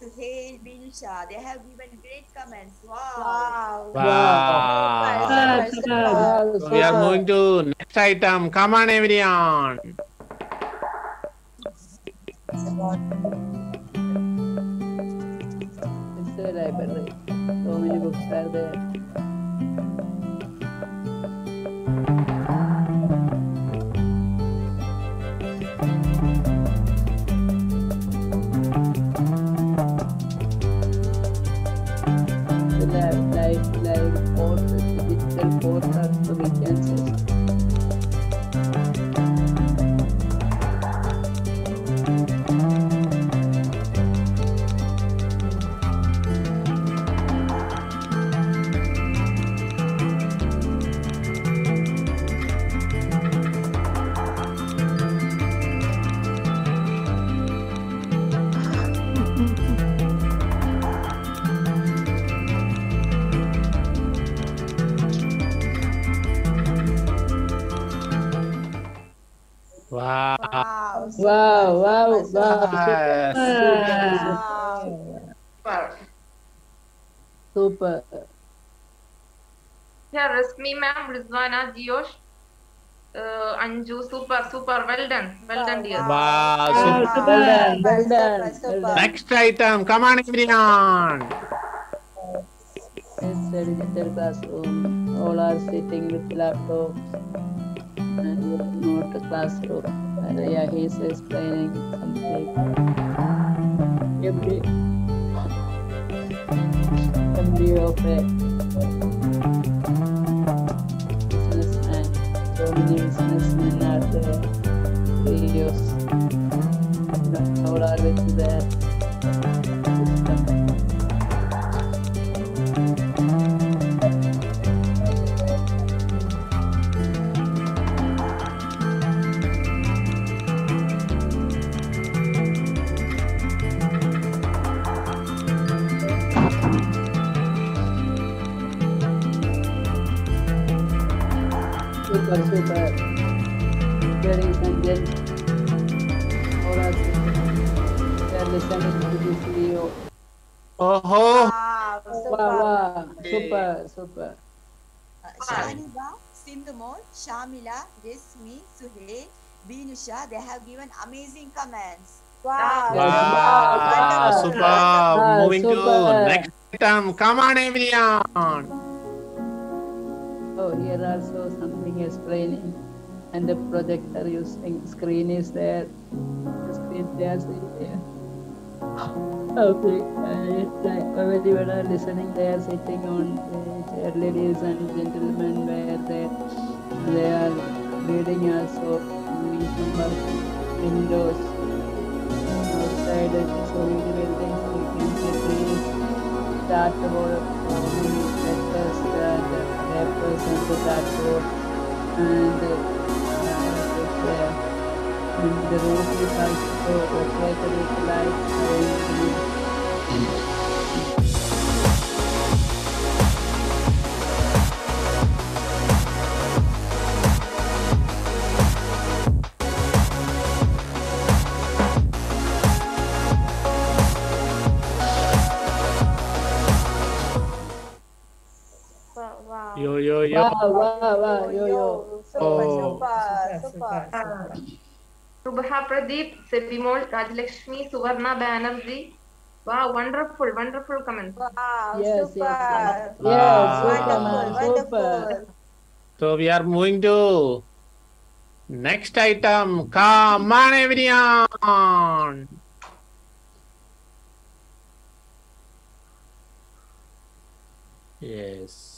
Suhail, Binsha, they have given great comments. Wow. Wow. Wow. Wow. So we are moving to next item. Come on, everyone. It's a library. So many books are there. The lab, life, life, course, the digital course are to be cancelled. Wow. Wow, wow, wow. Wow. Super. Super. Yeah, Rasmi ma'am, Rizwana Jyush, uh, Anju, super, super. Well done. Well done, dear. Wow, super. Super. Well done. Well done. Super, super. Next item. Come on, everyone. It's a digital classroom. All are sitting with laptops. And not the classroom. And uh, yeah, he's explaining something. Every, every of it. Businessman, so many businessmen are there. Videos, all are there. super, super. Very intelligent. Or else, they are listening to this video. Oh, wow, super. Wow, wow. Super, super. Uh, Shaniba, Sindhu Mol, Shamila, Resmi, Suhail, Binusha, they have given amazing comments. Wow. Wow. Wow. Wow. Super. Wow. Moving super. To next item. Come on, everyone. Oh, here also something explaining. And the projector using screen is there. The screen there is there. Okay. Already when I listening, they are sitting on the chair, ladies and gentlemen, where they, they are reading also windows. Outside, so we will think we can please start the whole letters and papers and the dashboard and the roof is also operated with lights. So Yo yo yo. Wow, wow, wow. Yo yo. Super, oh. super, super, super. Shubha Pradeep, Sebimol, Raji Lakshmi, Suvarna Banerjee. Wow, wonderful, wonderful comments. Wow, yes, super. Yes, yes. Wow. Yes, wonderful, super. Wonderful. So we are moving to next item. Come on, everyone. Yes.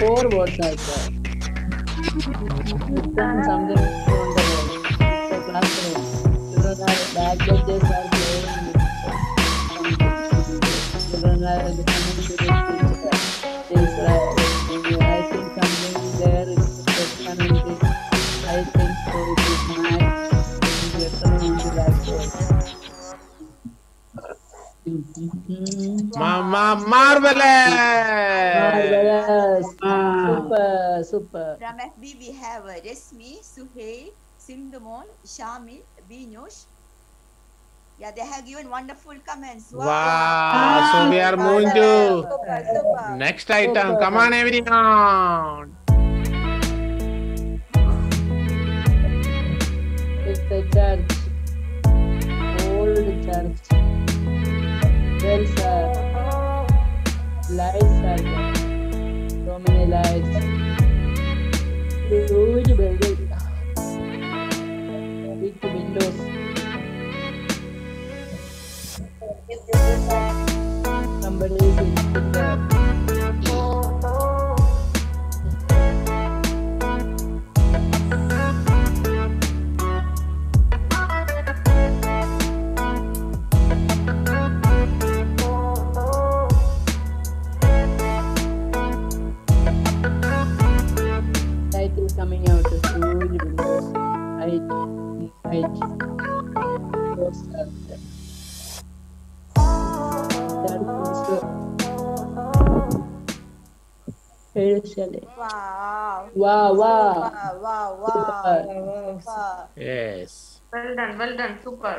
Four words like that. Something from the world. The classroom. Children are back benches are playing. Children are listening to the teacher. I think something there is community. I think so it is nice. Mama marvelous. Marvelous. Super, super. From F B we have Resmi, Suhail, Sindhu Mol, Shamil, Binosh. Yeah, they have given wonderful comments. Wow. Wow. So we are moving to super, super. Next item. Super. Come on, everyone. It's the church. Old church. Bells are. Lights are there. So many lights. Huge building. Big windows. Somebody is in there. Coming out of huge windows. I I close that. That was good. Wow. Wow, wow. Wow, wow, wow. Super. Yes. Well done, well done, super.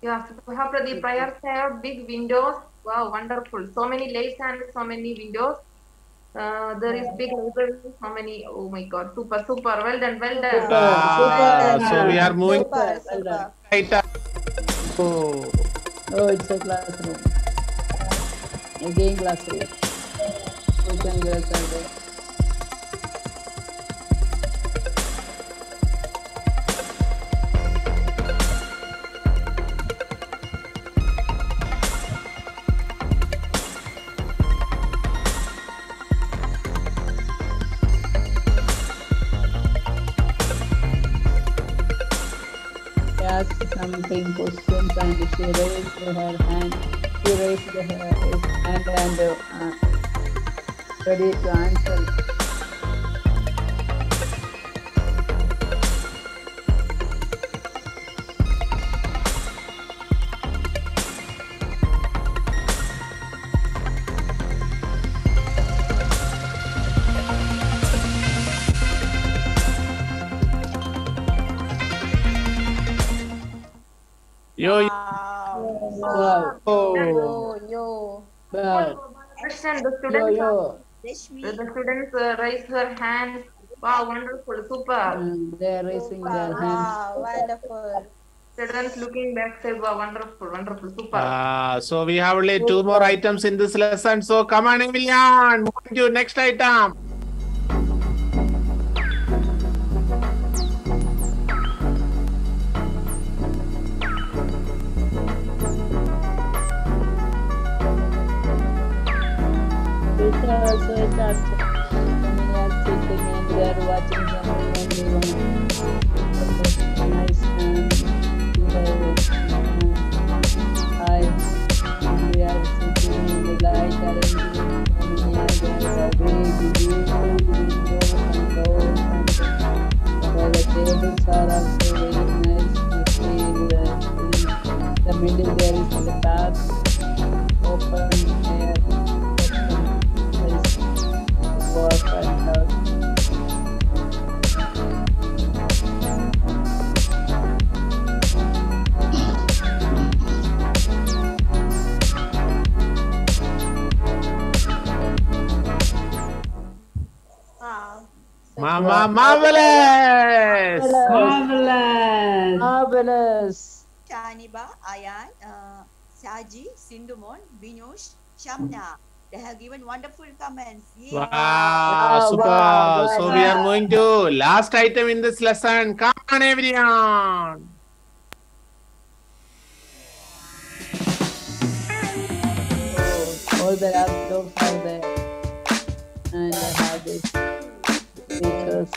Yeah, Subha Pradeep, prior there, big windows. Wow, wonderful. So many lights and so many windows. Uh, there is big library. How many? Oh my God! Super, super. Well done, well done. Super, ah, super. So we are moving. Super, super. Right. Oh, oh, it's a classroom. Again, classroom. We can go there. asked something questions and she raised her hand. She raised her hand and uh, ready to answer. Yo, wow. Yo, yo, yo. Wow. Question, the students, yo, yo. The students uh, raise her hands. Wow, wonderful, super. Mm, they are raising super. Their hands. Wow, wonderful. Students looking back say, wow, wonderful, wonderful, super. Uh, so we have only two more items in this lesson. So come on, Emilian, move to next item. Also it's after coming out sitting and we are watching someone and we want a nice time and we are sitting in the light arrangement and we are very beautiful windows and doors and so the tables are also very nice to in the, the middle there is the path open air. Work and help. Wow. Mama, marvelous! Marvelous! Marvelous! Marvelous. Shaniba, Ayan, uh, Saji, Sindhu Mol, Diyosh, Shamna. They have given wonderful comments. Yeah. Wow, super. Wow, wow, so wow. We are going to last item in this lesson. Come on, everyone. So, all the laptops are there. And I have this pictures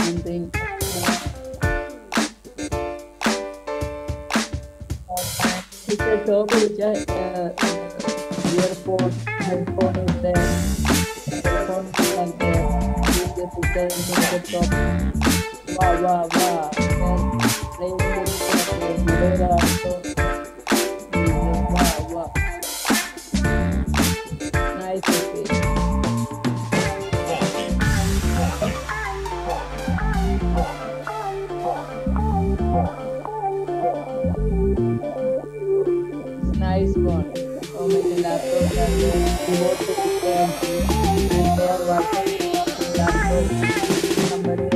and things. It's a top which I... Uh, earphone, headphone is there, headphone is there, music is there in the top. Wow, wow, wow. Then playing the mirror also. Wow, wow. Nice to see. Nice one. So many laptops are there, the there, and they are working on the laptop. Somebody is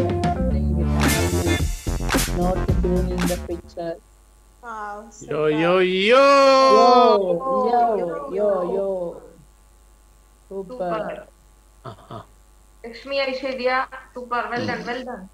something with not doing in the picture. Wow. Yo, yo, yo! Yo, yo, yo, yo. Super. Super. Lakshmi Aishwarya, super. Well done, well done.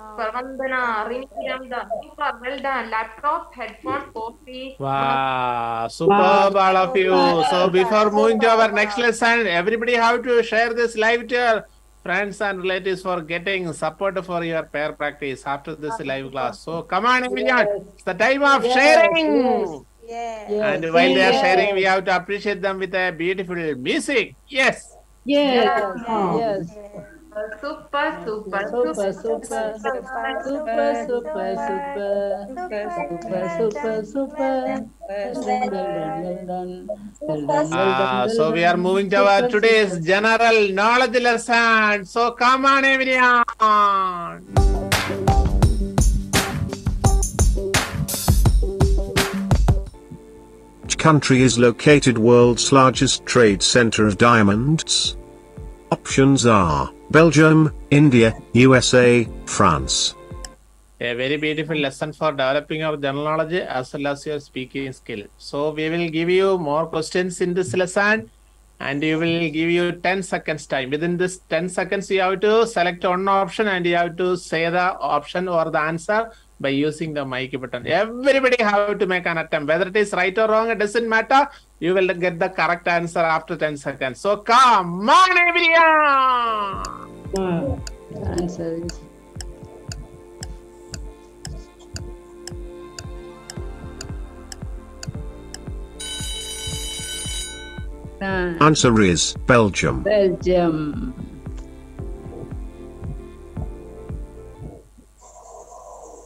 Parvandana, Rini Ramdas, super, well done. Laptop, headphone, coffee. Wow, superb, all of you. So before moving to our next lesson, everybody have to share this live to your friends and relatives for getting support for your pair practice after this live class. So come on, everyone. It's the time of sharing. Yes. And while they are sharing, we have to appreciate them with a beautiful music. Yes. Yes. Yes. Super, super, super, super, super, super, super, super, super, super. So we are moving to our today's general knowledge lesson. So come on, everyone. Which country is located world's largest trade center of diamonds? Options are Belgium, India, U S A, France. A very beautiful lesson for developing our general knowledge as well as your speaking skill. So we will give you more questions in this lesson and you will give you ten seconds time. Within this ten seconds, you have to select one option and you have to say the option or the answer by using the mic button. Everybody have to make an attempt. Whether it is right or wrong, it doesn't matter. You will get the correct answer after ten seconds. So come on, everyone! Wow. The answer is Uh, Answer is Belgium. Belgium.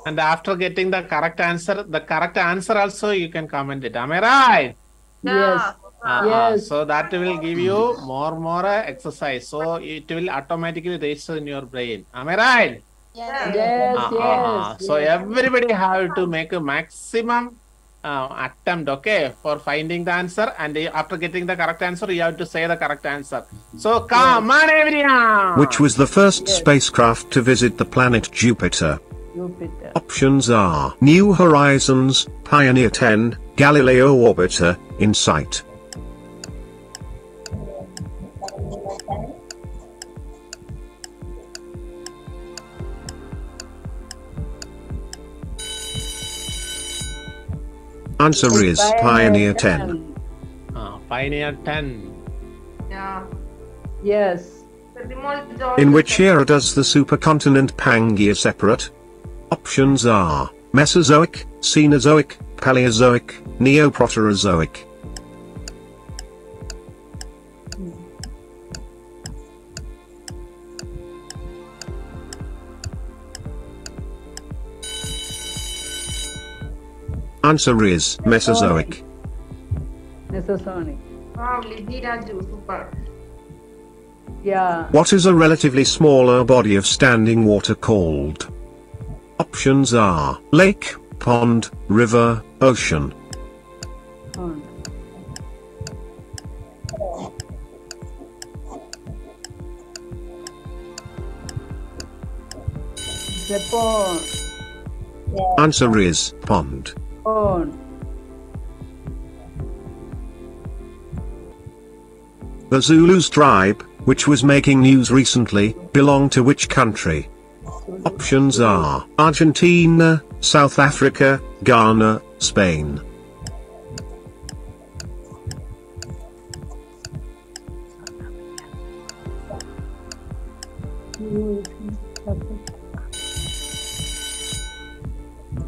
And after getting the correct answer, the correct answer also you can comment it. Am I right? Yes. Uh-huh. Yes. So that will give you more more exercise. So it will automatically register in your brain. Am I right? Yes. Yes. Uh-huh. Yes. So everybody have to make a maximum uh, attempt, okay, for finding the answer. And after getting the correct answer, you have to say the correct answer. So come on, everyone. Which was the first yes. spacecraft to visit the planet Jupiter? Jupiter. Options are New Horizons, Pioneer ten, Galileo Orbiter, InSight. Answer is Pioneer ten. Ah, Pioneer ten. Yeah. Yes. In which era does the supercontinent Pangaea separate? Options are Mesozoic, Cenozoic, Paleozoic, Neoproterozoic. Answer is Mesozoic. Mesozoic. Yeah. What is a relatively smaller body of standing water called? Options are lake, pond, river, ocean. Pond. The pond. Yeah. Answer is pond. Pond. The Zulus tribe, which was making news recently, belonged to which country? Options are Argentina, South Africa, Ghana, Spain.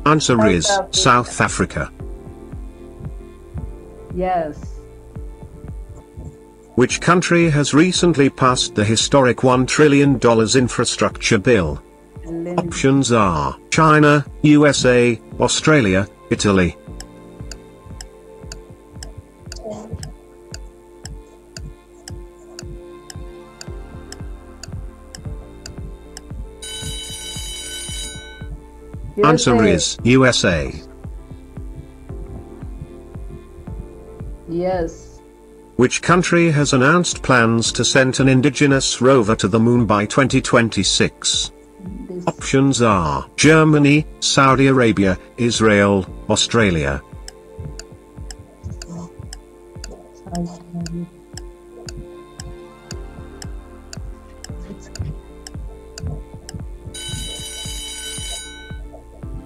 Answer is South Africa. Yes. Which country has recently passed the historic one trillion dollar infrastructure bill? Options are China, U S A, Australia, Italy. U S A. Answer is U S A. Yes. Which country has announced plans to send an indigenous rover to the moon by twenty twenty-six? Options are Germany, Saudi Arabia, Israel, Australia.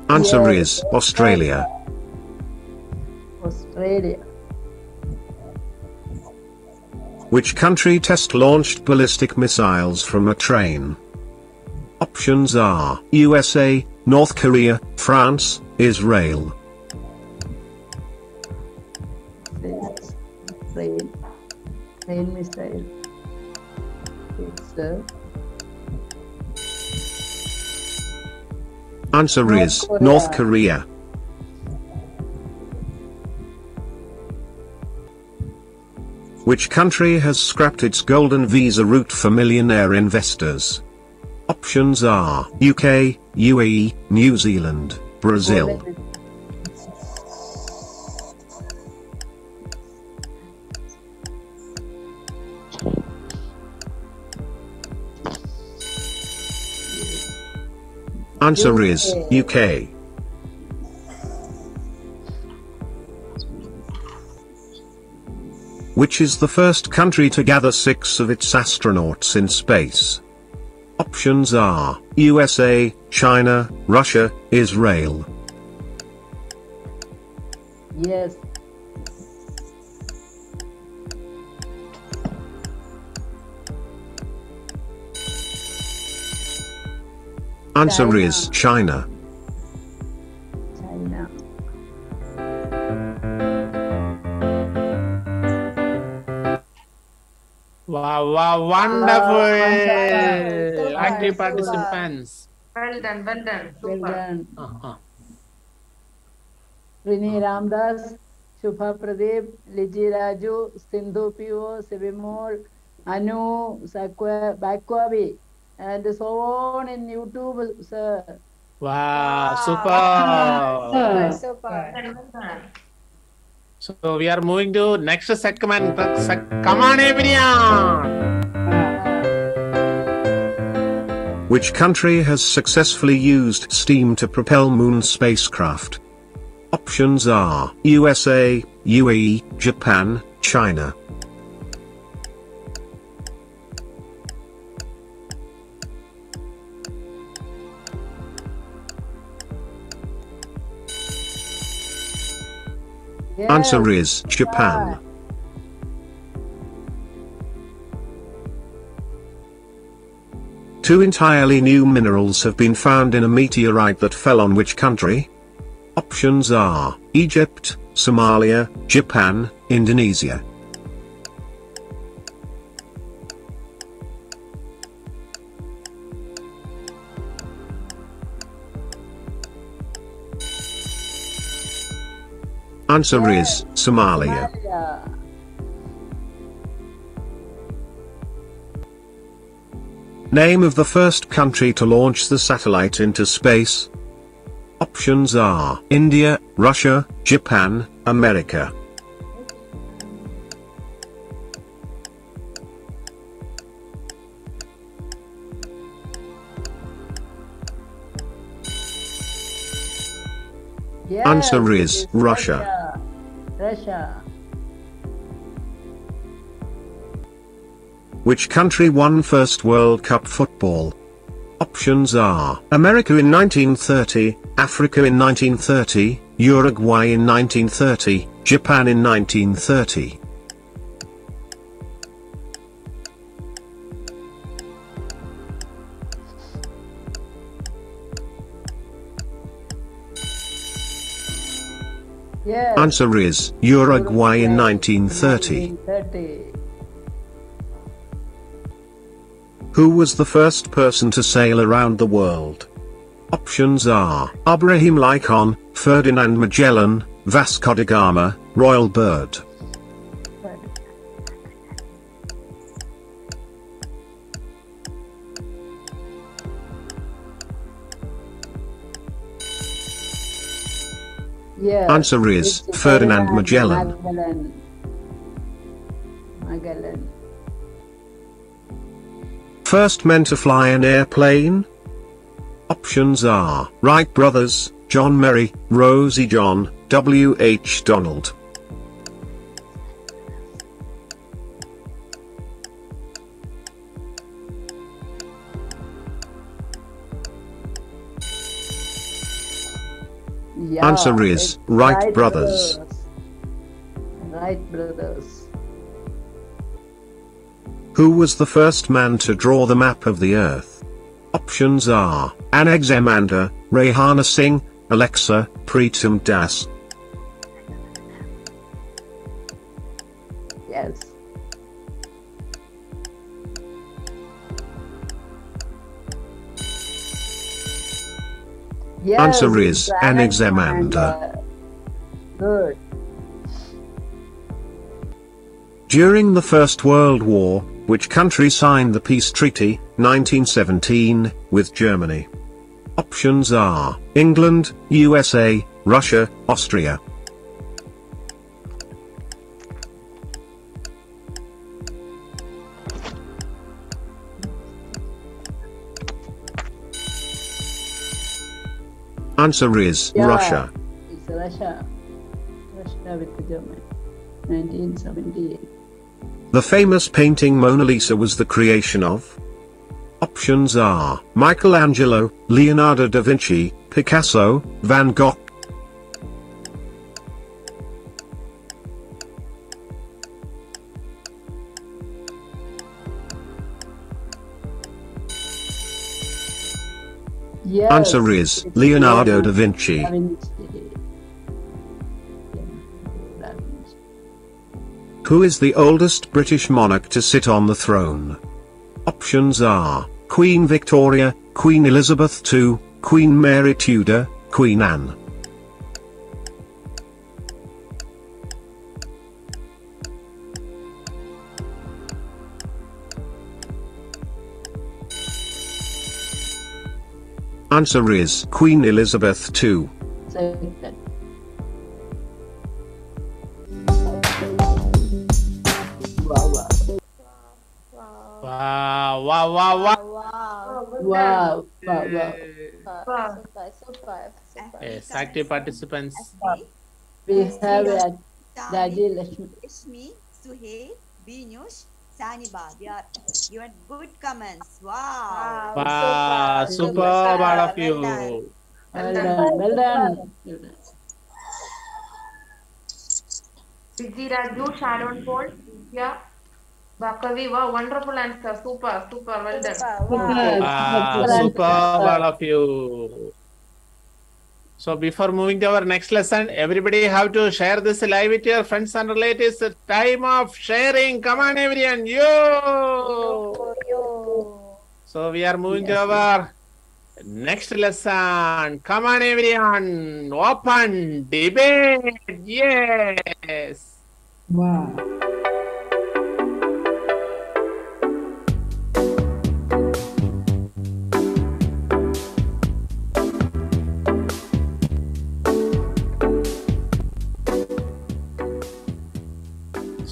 Answer is Australia. Australia. Which country test-launched ballistic missiles from a train? Options are U S A, North Korea, France, Israel. Train, train missile. Answer is North Korea. Which country has scrapped its golden visa route for millionaire investors? Options are U K, U A E, New Zealand, Brazil. Answer is U K. Which is the first country to gather six of its astronauts in space? Options are U S A, China, Russia, Israel. Yes. Answer China. Is China. China. Wow, wow, wonderful. Wow, active participants. Well done, well done. Well done. Uh-huh. Rini Ramdas, Shubha Pradeep, Liji Raju, Sindhu Pio, Sebimol, Anu, Bakwabi, and so on in YouTube, sir. Wow, super. Super. So we are moving to next segment. Come on, everyone. Which country has successfully used steam to propel moon spacecraft? Options are U S A, U A E, Japan, China. Yes. Answer is Japan. Two entirely new minerals have been found in a meteorite that fell on which country? Options are Egypt, Somalia, Japan, Indonesia. Answer is Somalia. Name of the first country to launch the satellite into space. Options are India, Russia, Japan, America. Yes, answer is, is Russia. Russia. Which country won first World Cup football? Options are America in nineteen thirty, Africa in nineteen thirty, Uruguay in nineteen thirty, Japan in nineteen thirty. Yes. Answer is Uruguay in nineteen thirty. nineteen thirty. Who was the first person to sail around the world? Options are Abraham Lincoln, Ferdinand Magellan, Vasco da Gama, Royal Bird. Yes. Answer is Ferdinand Magellan. Magellan. Magellan. First men to fly an airplane? Options are Wright brothers, John Merry, Rosie John, W H Donald. Yeah, answer is Wright, Wright brothers. brothers. Wright brothers. Who was the first man to draw the map of the Earth? Options are Anaximander, Rayhana Singh, Alexa, Preetham Das. Yes. Yes, answer is Anaximander. Good. During the First World War, which country signed the peace treaty, nineteen seventeen, with Germany? Options are England, U S A, Russia, Austria. Answer is yeah, Russia. It's Russia. Russia with the German, nineteen seventy-eight. The famous painting Mona Lisa was the creation of? Options are Michelangelo, Leonardo da Vinci, Picasso, Van Gogh. Yes, answer is Leonardo da Vinci. Da Vinci. Who is the oldest British monarch to sit on the throne? Options are Queen Victoria, Queen Elizabeth the Second, Queen Mary Tudor, Queen Anne. Answer is Queen Elizabeth the Second. So good. Wow, wow, wow, wow, wow, wow, wow, wow. Super, super, super. Yes, active participants. We have Raji Lakshmi, Suhail, Binush, Saniba. They are given good comments. Wow. Wow, super, all of you. Well done, well done. Vijay Raju, Charon Paul, Divya. Bakavi, wow, wonderful answer. Super, super, well done. Wow. Wow. Super, all of you. So before moving to our next lesson, everybody have to share this live with your friends and relatives. It's time of sharing. Come on, everyone. Yo. Yo, yo. So we are moving yes. to our next lesson. Come on, everyone. Open debate. Yes. Wow.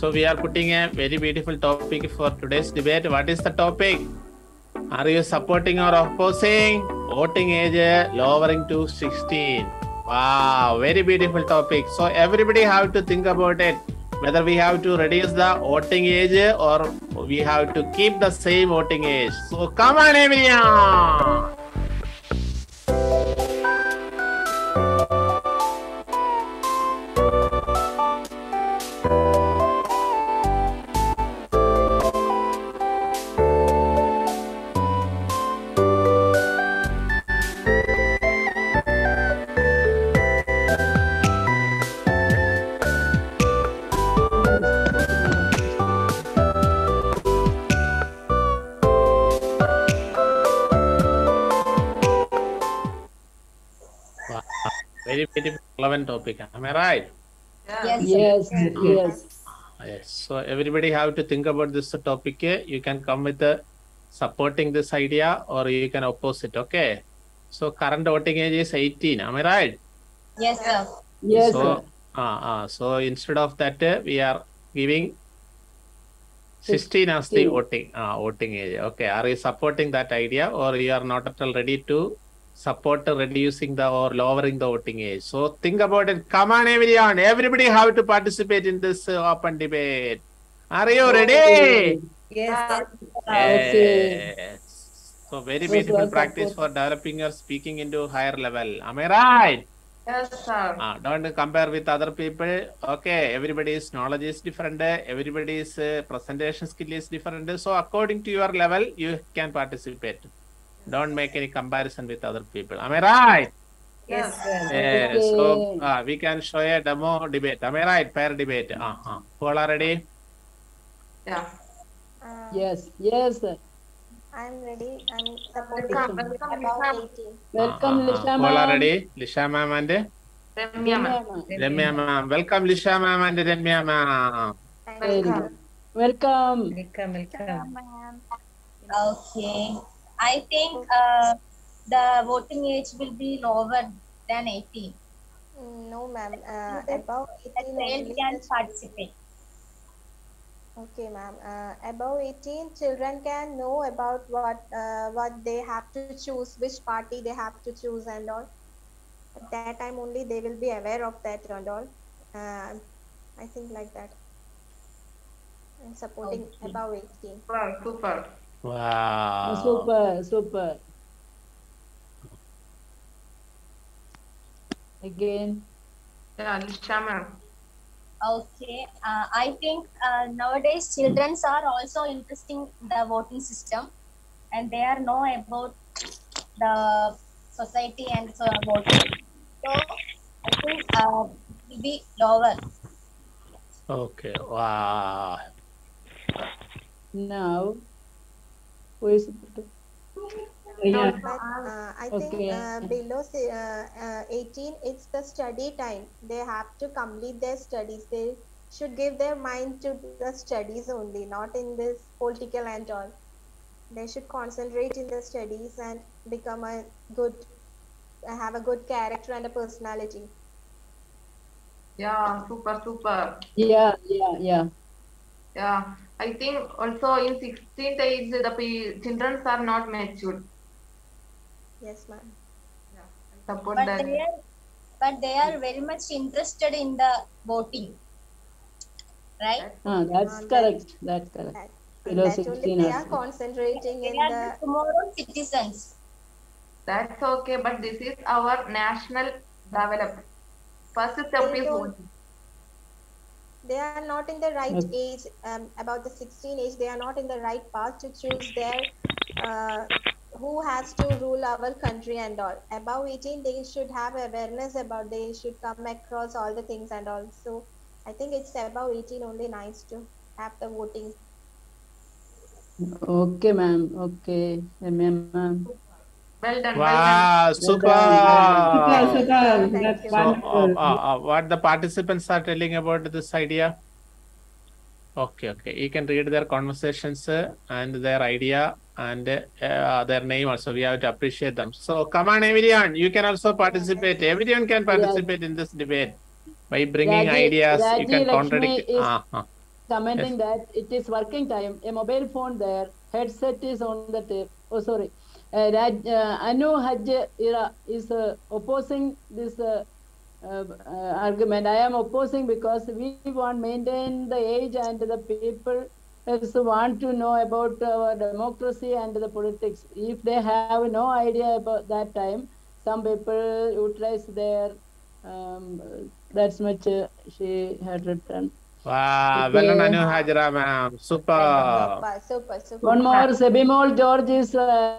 So we are putting a very beautiful topic for today's debate. What is the topic? Are you supporting or opposing? Voting age lowering to sixteen. Wow, very beautiful topic. So everybody have to think about it. Whether we have to reduce the voting age or we have to keep the same voting age. So come on, everyone. Relevant topic. Am I right? Yes. Yes. Yes. Yes. Yes. So everybody have to think about this topic. You can come with the supporting this idea or you can oppose it. Okay. So current voting age is eighteen. Am I right? Yes, sir. Yes. So, uh, uh, so instead of that, uh, we are giving sixteen as the voting uh, voting age. Okay. Are you supporting that idea or you are not at all ready to support reducing the or lowering the voting age? So think about it. Come on, everyone. Everybody have to participate in this uh, open debate. Are you ready? Yes. Yes. So very beautiful practice for developing your speaking into higher level. Am I right? Yes, sir. Ah, don't compare with other people. Okay. Everybody's knowledge is different. Everybody's uh, presentation skill is different. So according to your level, you can participate. Don't make any comparison with other people. Am I right? Yes. Yes. Yes. Okay. So uh, we can show a demo debate. Am I right? Pair debate. Uh -huh. All are ready? Yeah. Um, yes. Yes, sir. I'm ready. I'm supporting. Welcome, welcome, Lisha. Welcome, Lisha ma'am. All are ready? Lisha ma'am and Ramya ma'am. Ramya ma'am. Welcome, Lisha ma'am and Ramya ma'am. Welcome. Welcome. Welcome, welcome. Okay. I think uh, the voting age will be lower than eighteen. No, ma'am. Uh, above eighteen, child can participate. Okay, ma'am. Uh, above eighteen, children can know about what uh, what they have to choose, which party they have to choose, and all. At that time only, they will be aware of that and all. Uh, I think like that. I'm supporting okay. above eighteen. Super. Super. Wow. Super, super. Again. Yeah, okay. Uh, I think uh, nowadays children are also interested in the voting system and they are know about the society and so voting. So I think uh, it will be lower. Okay. Wow. Now, who is? Yeah. No, but, uh, I okay. think uh, below uh, uh, eighteen, it's the study time. They have to complete their studies. They should give their mind to the studies only, not in this political and all. They should concentrate in the studies and become a good, uh, have a good character and a personality. Yeah, super, super. Yeah, yeah, yeah. Yeah, I think also in sixteenth age, the children are not matured. Yes, ma'am. Yeah, support but that. They are, but they are very much interested in the voting, right? Ah, that's um, correct. That's correct. That, that sixteen they are concentrating they in are the tomorrow citizens. That's okay, but this is our national development. First step is voting. They are not in the right age. Um, about the sixteen age, they are not in the right path to choose their uh, who has to rule our country and all. Above eighteen, they should have awareness about. They should come across all the things and all. So, I think it's above eighteen only nice to have the voting. Okay, ma'am. Okay, ma'am. Well done. Wow, well done. Super. Well done. Super, super. That's so, wonderful. Uh, uh, uh, what the participants are telling about this idea? Okay, okay. You can read their conversations uh, and their idea and uh, their name also. We have to appreciate them. So come on, everyone. You can also participate. Everyone can participate yeah. in this debate by bringing Raji, ideas. Raji you can Lakshmi contradict. Uh-huh. Commenting yes. that it is working time. A mobile phone there. Headset is on the table. Oh, sorry. Uh, Raj, uh, Anu Haj Ira is uh, opposing this uh, uh, uh, argument. I am opposing because we want maintain the age and the people want to know about our democracy and the politics. If they have no idea about that time, some people utilize their, um, that's much uh, she had written. Wow, okay. Well done, Anu Hajra, ma'am. Super. Super, super. One more, Sebimol George is uh,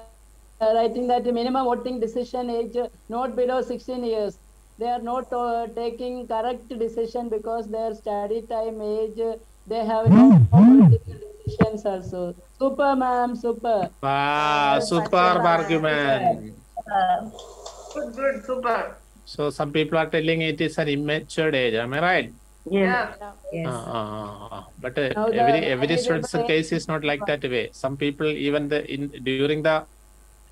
Uh, writing that the minimum voting decision age uh, not below sixteen years. They are not uh, taking correct decision because their study time age, uh, they have no political decisions also. Super, ma'am, super. Wow, superb argument. Uh, good, good, super. So some people are telling it is an immature age, am I right? Yeah. yeah. Yes. Uh, but uh, no, every, every student's case is not like that way. Some people even the in during the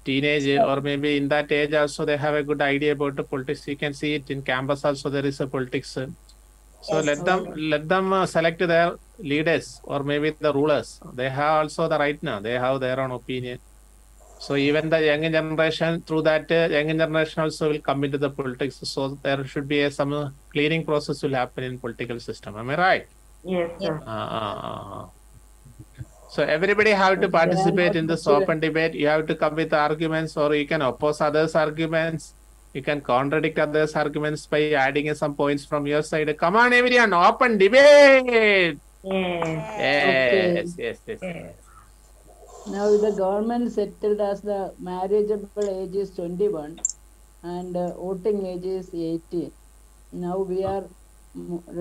teenage or maybe in that age also they have a good idea about the politics. You can see it in campus also there is a politics. So yes, let them okay. let them uh, select their leaders or maybe the rulers. They have also the right now. They have their own opinion. So even the young generation through that uh, young generation also will come into the politics. So there should be a, some uh, clearing process will happen in political system. Am I right? Yes. Sir. Uh, So everybody have to participate in this open debate. You have to come with arguments or you can oppose others' arguments. You can contradict others' arguments by adding some points from your side. Come on, everyone, open debate. Yes. Yes, okay. yes, yes, yes. Now the government settled as the marriageable age is twenty-one and uh, voting age is eighteen. Now we are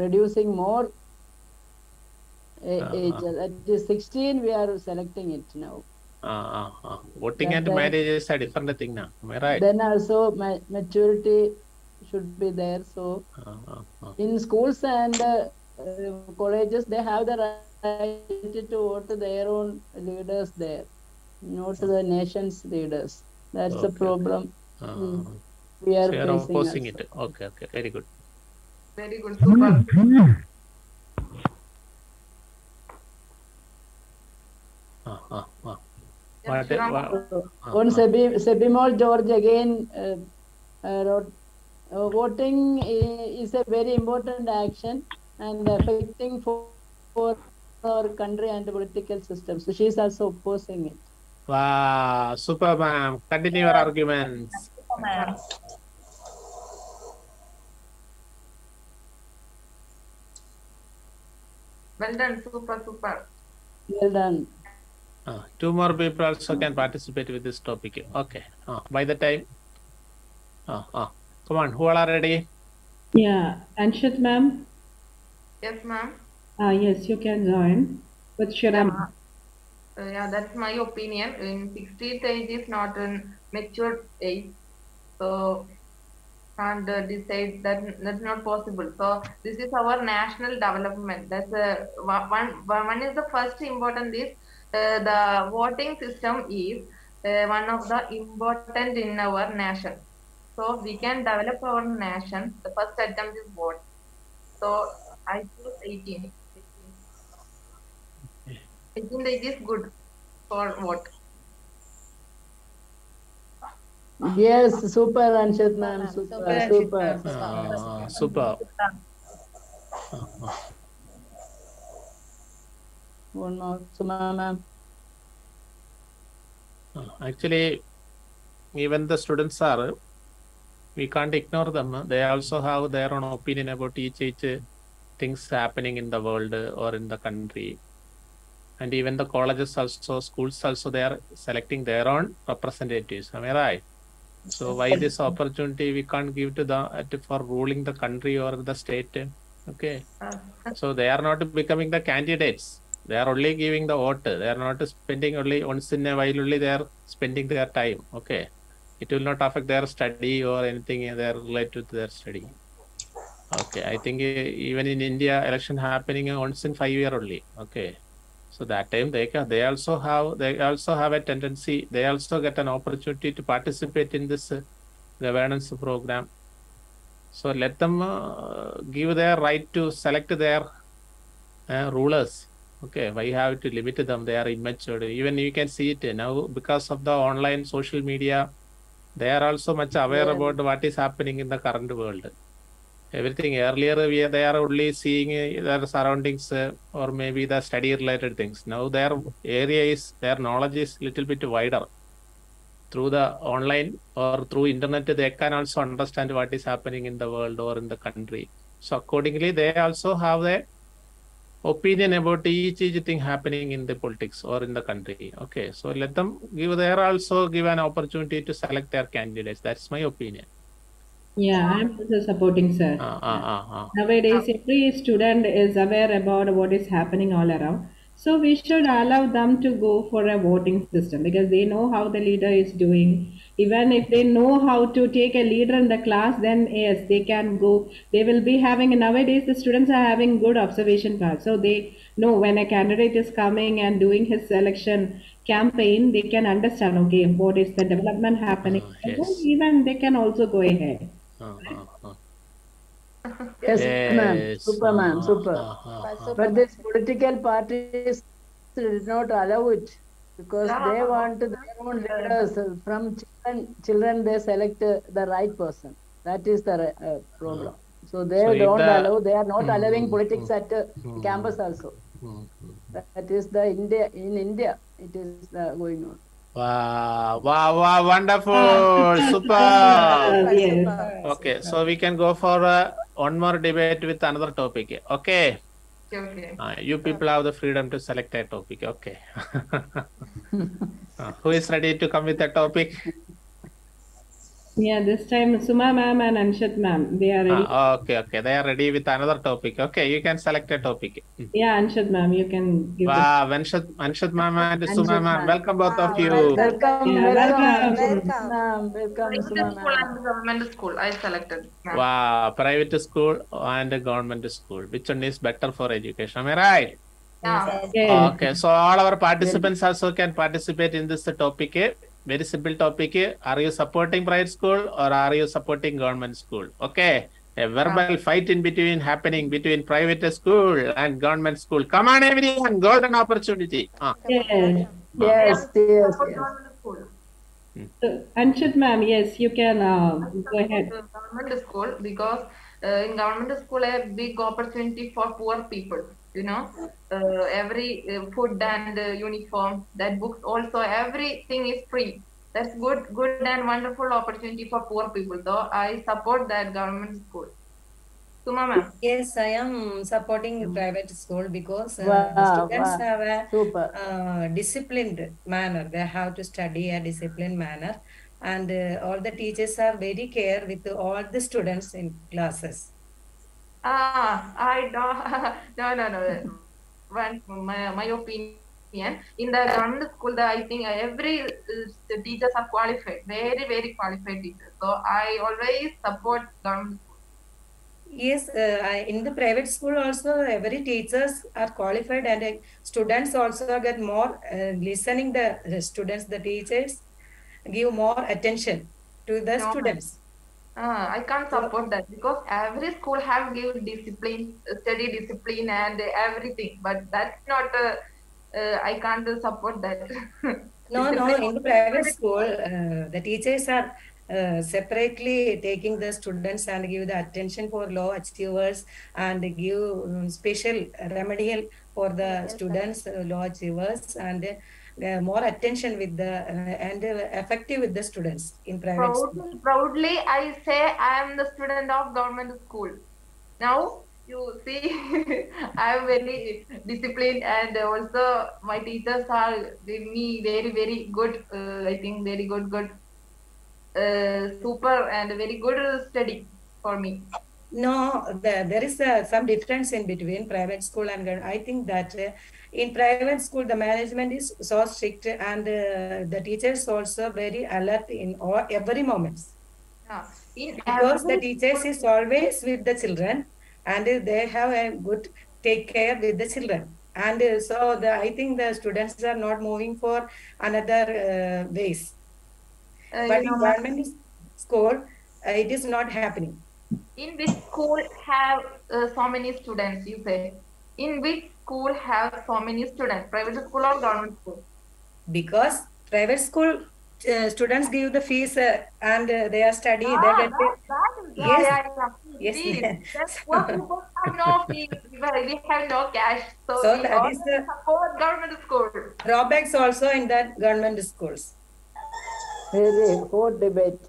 reducing more. Uh-huh. Age at the sixteen, we are selecting it now. Uh, uh, voting and marriage is a different thing now. Am I right? Then also ma maturity should be there. So uh, uh, uh. in schools and uh, uh, colleges, they have the right to vote their own leaders there, not the nation's leaders. That's okay. the problem uh, mm. we are, so are opposing also. It. Okay, okay, very good. Very good. Super. Uh, uh, uh. What, uh, on Sebi, Sebimol George again uh, uh, wrote, uh, voting is a very important action and affecting for, for our country and the political system. So she is also opposing it. Wow, super, ma'am. Continue your arguments. Super, well done, super, super. Well done. Uh, two more people also can participate with this topic. Okay. Uh, by the time. Uh, uh. Come on, who are ready? Yeah. Anshat, ma'am. Yes, ma'am. Uh, yes, you can join with Shiram. Uh, yeah, that's my opinion. In sixteenth age is not an mature age, so can't uh, decide that. That's not possible. So this is our national development. That's a one. One is the first important is uh, the voting system is uh, one of the important in our nation. So we can develop our nation. The first attempt is vote. So I choose eighteen. eighteen age is good for vote. Yes, super Anshatma, super super super. Uh, super. One more, Sima ma'am. Actually, even the students are, we can't ignore them. They also have their own opinion about each each things happening in the world or in the country, and even the colleges also, schools also, they are selecting their own representatives. Am I right? So why this opportunity we can't give to the for ruling the country or the state? Okay, so they are not becoming the candidates. They are only giving the vote. They are not spending only once in a while only. They are spending their time. Okay, it will not affect their study or anything. They are related to their study. Okay, I think even in India, election happening once in five year only. Okay. So that time they can, they also have they also have a tendency, they also get an opportunity to participate in this uh, governance program. So let them uh, give their right to select their uh, rulers. Okay, why have to limit them? They are immature. Even you can see it now because of the online social media. They are also much aware, yeah, about what is happening in the current world. Everything earlier we are, they are only seeing uh, their surroundings uh, or maybe the study related things. Now their area is, their knowledge is little bit wider. Through the online or through internet, they can also understand what is happening in the world or in the country. So accordingly, they also have their opinion about each each thing happening in the politics or in the country. Okay, so let them give, they are also give an opportunity to select their candidates. That's my opinion. Yeah, I'm also supporting, sir. Uh, uh, uh, uh. Nowadays, every student is aware about what is happening all around. So we should allow them to go for a voting system because they know how the leader is doing. Even if they know how to take a leader in the class, then yes, they can go. They will be having, nowadays the students are having good observation power. So they know when a candidate is coming and doing his election campaign, they can understand, okay, what is the development happening. Oh, yes. And then even they can also go ahead. Uh, uh, uh. Yes, yes. Ma'am, super, ma'am, super. Uh, uh, uh, but this political parties did not allow it because uh, they want their own leaders. From children, children they select the right person. That is the uh, problem. So they so don't the, allow. They are not mm, allowing politics mm, at uh, mm, campus also. Mm, mm. That is the India. In India, it is uh, going on. Wow, wow, wow, wonderful, super. Yes. Okay, so we can go for uh, one more debate with another topic. Okay. Okay. Uh, you people have the freedom to select a topic. Okay. uh, who is ready to come with a topic? Yeah, this time Suma ma'am and Anshat ma'am, they are ready. Uh, okay, okay, they are ready with another topic. Okay, you can select a topic. Yeah, Anshat ma'am, you can give. Wow, Anshat, Anshat ma'am and Suma ma'am, welcome both wow. of you. Welcome, yeah, welcome, welcome, welcome. Private school and government school, I selected. Wow, private school and government school. Which one is better for education? Am I right? Yeah. Okay. Okay, so all our participants also can participate in this topic. Very simple topic. Are you supporting private school or are you supporting government school? Okay. A verbal fight in between happening between private school and government school. Come on, everyone. Golden opportunity. Ah. Yes. Yes. Yes. So, Anshit ma'am, yes, you can uh, go ahead. Government school because uh, in government school, a big opportunity for poor people. You know, uh, every uh, food and uh, uniform, that books also, everything is free. That's good, good and wonderful opportunity for poor people. Though I support that government school. Suma ma'am. Yes, I am supporting private school because uh, wow, students wow. have a uh, disciplined manner. They have to study a disciplined manner, and uh, all the teachers are very care with all the students in classes. Ah, I don't. No, no, no. One, my, my opinion. In the government school, the, I think every uh, teachers are qualified, very, very qualified teachers. So I always support government school. Yes, uh, I, in the private school also, every teachers are qualified, and uh, students also get more uh, listening. The, the students, the teachers, give more attention to the no. students. Uh, I can't support that because every school have give discipline, study discipline and everything, but that's not, uh, uh, I can't support that. No, no, in the private school, uh, the teachers are uh, separately taking the students and give the attention for low achievers and give um, special remedial for the yes, students, uh, low achievers, and uh, Uh, more attention with the uh, and uh, effective with the students in private proudly, school. Proudly, I say I am the student of government school. Now you see, I am very disciplined, and also my teachers are with me very very good. Uh, I think very good good uh, super and very good study for me. No, the, there is uh, some difference in between private school and I think that. Uh, In private school, the management is so strict, and uh, the teachers also very alert in all, every moment. Yeah. In because the teachers is always with the children, and uh, they have a good take care with the children. And uh, so the, I think the students are not moving for another uh, ways. Uh, but in government school, uh, it is not happening. In which school have uh, so many students, you say? In which school have so many students, private school or government school? Because private school uh, students give the fees uh, and uh, they are study. Ah, they get that, that is, yes, yeah, yeah, yeah. Fees. Yes. That's what people have no fees. We have no cash, so, so we all support government school. Drawbacks also in that government schools. Really, good debate.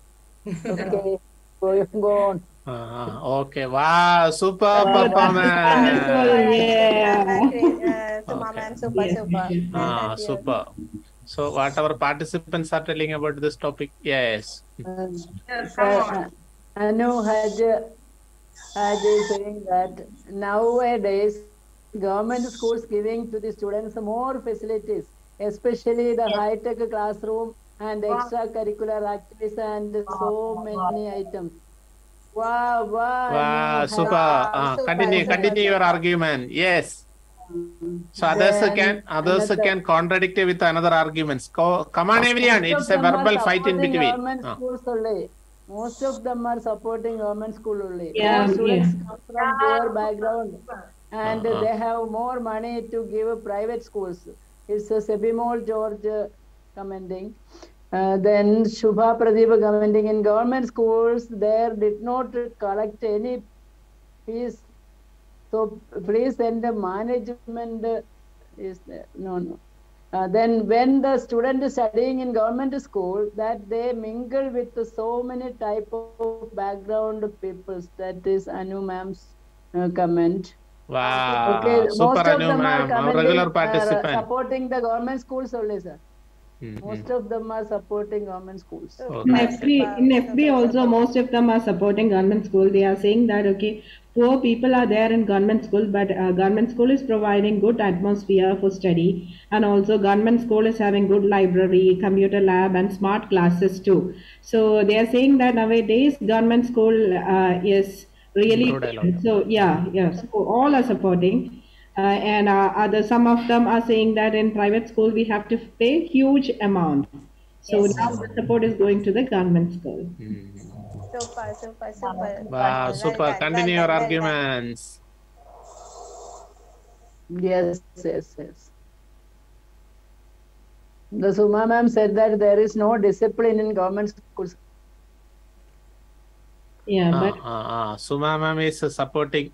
Okay, go on. Uh, okay, wow, super uh, performance. Yeah. Yeah. Super, okay. super, super. Ah, super. So what our participants are telling about this topic? Yes. Um, uh, Anu had, had saying that nowadays government schools giving to the students more facilities, especially the high-tech classroom and extracurricular activities and so many items. Wow, wow. Wow, super. Uh, super. Continue, super. continue your argument. Yes. So others then can others another. can contradict it with another arguments. Co come on, everyone. It's a verbal fight in between. Uh. Most of them are supporting government school only. Yeah. Students yeah. come from poor background and uh-huh. they have more money to give private schools. It's a Sebimol George uh, commenting. Uh, then Shubha Pradeep commenting, in government schools, there did not collect any fees. So please send the management uh, is there. No, no. Uh, then when the student is studying in government school, that they mingle with so many type of background peoples. That is Anu ma'am's uh, comment. Wow. Okay, super most of Anu them are commenting, regular participant. Uh, supporting the government schools only, sir. Mm-hmm. Most of them are supporting government schools. Okay. In F B, in F B also, most of them are supporting government school. They are saying that, okay, poor people are there in government school, but uh, government school is providing good atmosphere for study. And also government school is having good library, computer lab and smart classes too. So they are saying that nowadays government school uh, is really good. So yeah, yeah. So all are supporting. Uh, and uh, other, some of them are saying that in private school we have to pay huge amount. So yes. now the support is going to the government school. Hmm. Super, super, super. Wow, super. Well, Continue well, your well, arguments. Yes, yes, yes. The Suma ma'am said that there is no discipline in government schools. Yeah, ah, but... Ah, ah. Suma ma'am is uh, supporting...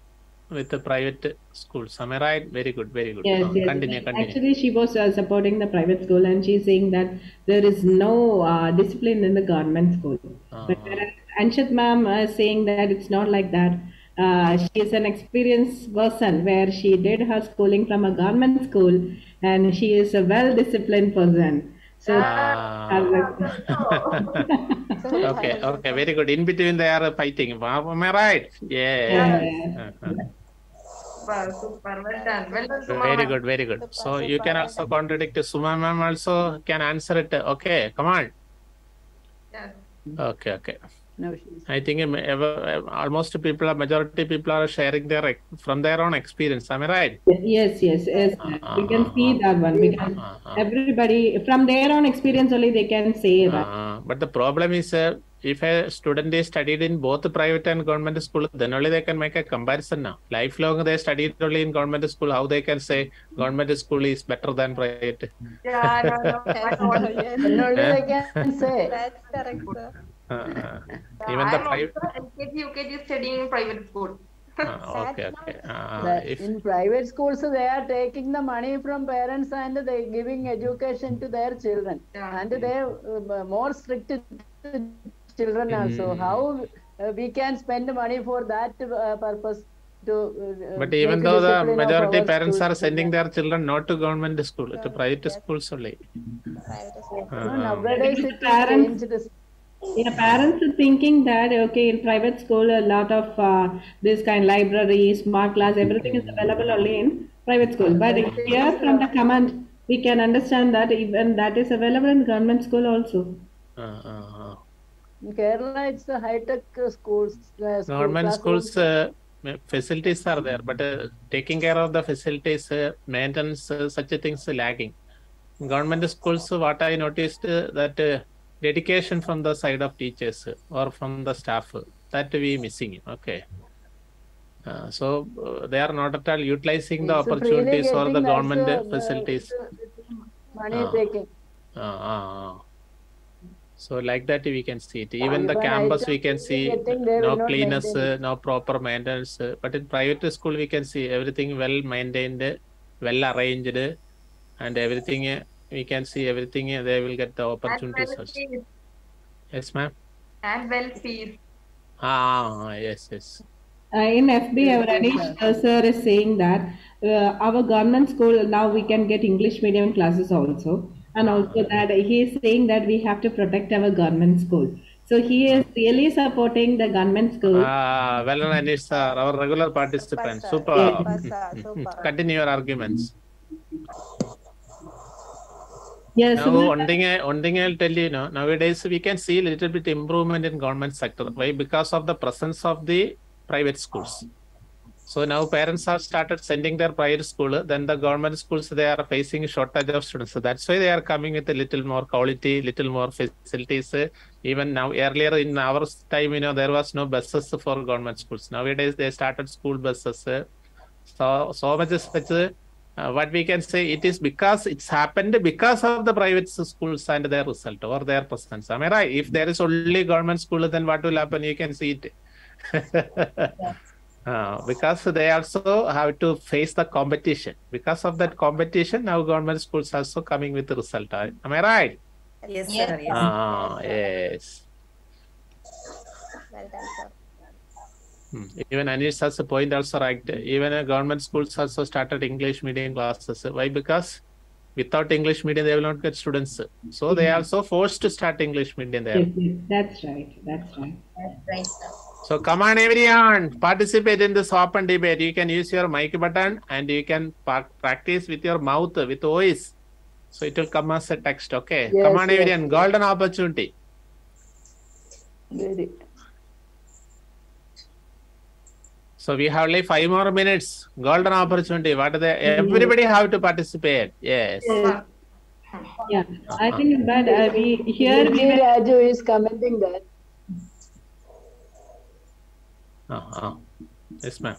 with the private schools, am I right? Very good, very good. Yes, yes. Continue, continue. Actually, she was uh, supporting the private school and she's saying that there is no uh, discipline in the government school. Uh-huh. But whereas Anshat ma'am is saying that it's not like that. Uh, she is an experienced person where she did her schooling from a government school and she is a well-disciplined person. So, uh, okay, okay, very good. In between they are fighting. Am I right? Yes. Yeah. Uh-huh. Super, super. Well done. Well done, Suma. Very good, very good. Super, so super, you can well also done. Contradict Suma ma'am also can answer it. Okay, come on. Yes. Okay, okay. No issues. I think almost people are, majority people are sharing their from their own experience. Am I right? Yes, yes, yes. Uh, we can see that one. We can, uh, everybody from their own experience only they can say that. Uh, but the problem is uh, if a student is studied in both private and government school, then only they can make a comparison now. Lifelong they studied only in government school, how they can say government school is better than private? Yeah, no, no. Then only they can say. That's correct, sir. Uh, even the private U K G studying in private school. Uh, okay, okay. Uh, if... In private schools, they are taking the money from parents and they giving education to their children. Yeah. And they uh, more strict to children mm. also. How uh, we can spend money for that uh, purpose? To, uh, but even though the majority parents are sending their children not to government school, to private schools only. Private school. Uh, no, nowadays it parents. Yeah, parents are thinking that, okay, in private school, a lot of uh, this kind library, smart class, everything is available only in private school. But here from the comment, we can understand that even that is available in government school also. Uh, in Kerala, it's the high-tech schools. Uh, school government schools, uh, facilities are there, but uh, taking care of the facilities, uh, maintenance, uh, such a things uh, lagging. In government schools, what I noticed uh, that... Uh, dedication from the side of teachers or from the staff that we missing. Okay. Uh, so uh, they are not at all utilizing the so opportunities or the government uh, facilities. Money uh, taking. Uh, uh, uh. So like that we can see it. Even uh, the campus we can see no cleanness, uh, no proper maintenance. Uh, but in private school we can see everything well maintained, well arranged and everything. Uh, We can see everything. They will get the opportunities. Well also. Yes, ma'am. And well fees. Ah, yes, yes. Uh, in F B, our Ranish sir is saying that uh, our government school now we can get English medium classes also, and also that he is saying that we have to protect our government school. So he is really supporting the government school. Ah, well, Ranish sir, our regular participant. Super. Super. Yes. Super. Continue your arguments. Yes. Now, so one thing, I, one thing I'll tell you, you know, nowadays we can see a little bit improvement in government sector. Why? Because of the presence of the private schools. So now parents have started sending their private school. Then the government schools, they are facing shortage of students. So that's why they are coming with a little more quality, little more facilities. Even now, earlier in our time, you know, there was no buses for government schools. Nowadays, they started school buses. So, so much is such. Uh, what we can say, it is because it's happened because of the private schools and their result or their presence. Am I right? If there is only government school, then what will happen? You can see it. Yes. uh, because they also have to face the competition. Because of that competition, now government schools also coming with the result. Am I right? Yes, yes. Sir. Yes. Ah, yes. Well done, sir. Hmm. Even Anish has a point also right. Even uh, government schools also started English medium classes. Why? Because without English medium, they will not get students. So mm-hmm. they are also forced to start English medium there. That's right. That's right. That's right, sir. So come on, everyone. Participate in this open debate. You can use your mic button and you can practice with your mouth, with voice. So it will come as a text. Okay. Yes, come on, yes, everyone. Yes. Golden opportunity. Very. So we have like five more minutes. Golden opportunity. What they everybody have to participate. Yes. Yeah. yeah. I think that uh, we here Vijay Raju is commenting that. Uh -huh. Yes, ma'am.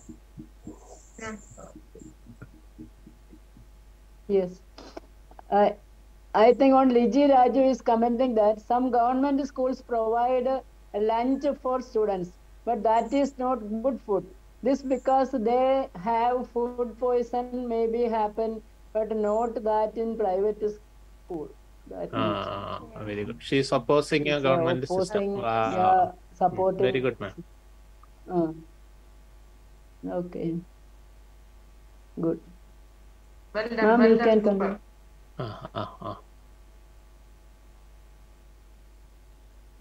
Yes. I I think on Vijay Raju is commenting that some government schools provide lunch for students, but that is not good food. This because they have food poison maybe happen, but not that in private school. That ah, is, very good. She is opposing your government opposing, system. Wow. Yeah, supporting. Very good, ma'am. Uh, okay. Good. Well done, ma'am, well you done, can come. Uh, uh, uh.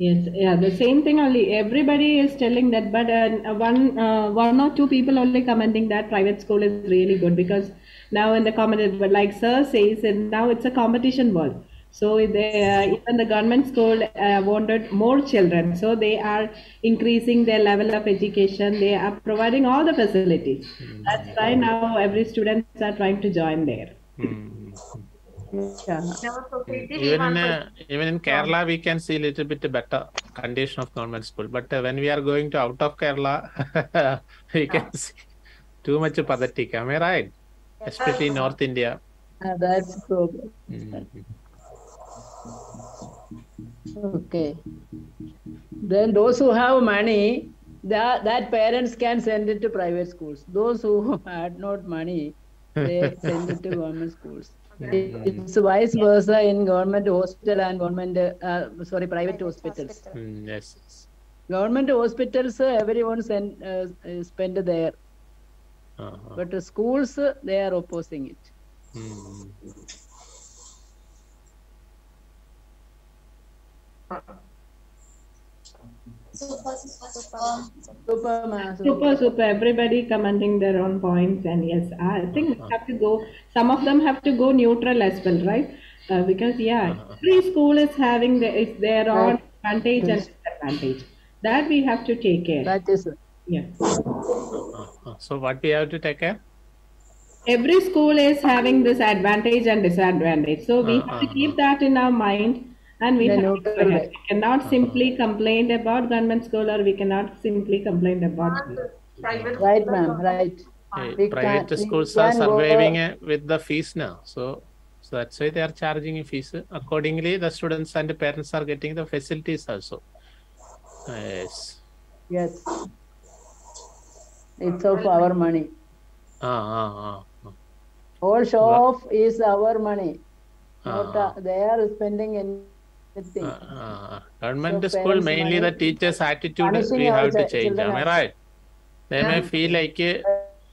Yes, yeah, the same thing only. Everybody is telling that, but uh, one, uh, one or two people only commenting that private school is really good, because now in the comment, but like sir says, and now it's a competition world. So they, uh, even the government school uh, wanted more children. So they are increasing their level of education. They are providing all the facilities. Mm-hmm. That's why now every student are trying to join there. Mm-hmm. Yeah. Even, uh, even in Kerala, we can see a little bit better condition of government school. But uh, when we are going to out of Kerala, we can yeah. see too much pathetic. Am I right? Especially in North India. Uh, that's so good. Mm-hmm. Okay. Then those who have money, that, that parents can send it to private schools. Those who had not money, they send it to government schools. It's vice versa in government hospital and government, uh, sorry, private hospitals. Mm, yes. Government hospitals, uh, everyone send, uh, spend there. Uh-huh. But the schools, uh, they are opposing it. Mm. Super, super, um, super, super, super. Everybody commenting their own points, and yes, I think we have to go. Some of them have to go neutral as well, right? Uh, because yeah, every school is having the, is their own advantage and disadvantage. That we have to take care. That is it. Yeah. So what we have to take care? Every school is having this advantage and disadvantage. So we have to keep that in our mind. And we, have, we cannot simply complain about government school, or we cannot simply complain about private. Right, ma'am. Right. Hey, private can, schools are surviving uh, with the fees now, so so that's why they are charging fees. Accordingly, the students and the parents are getting the facilities also. Yes. Yes. It's of our money. Ah, ah, ah. ah. All show off is our money. Not ah. a, they are spending in. Uh, uh, government so school, mainly the teacher's attitude we have to change. Am I right? They may feel like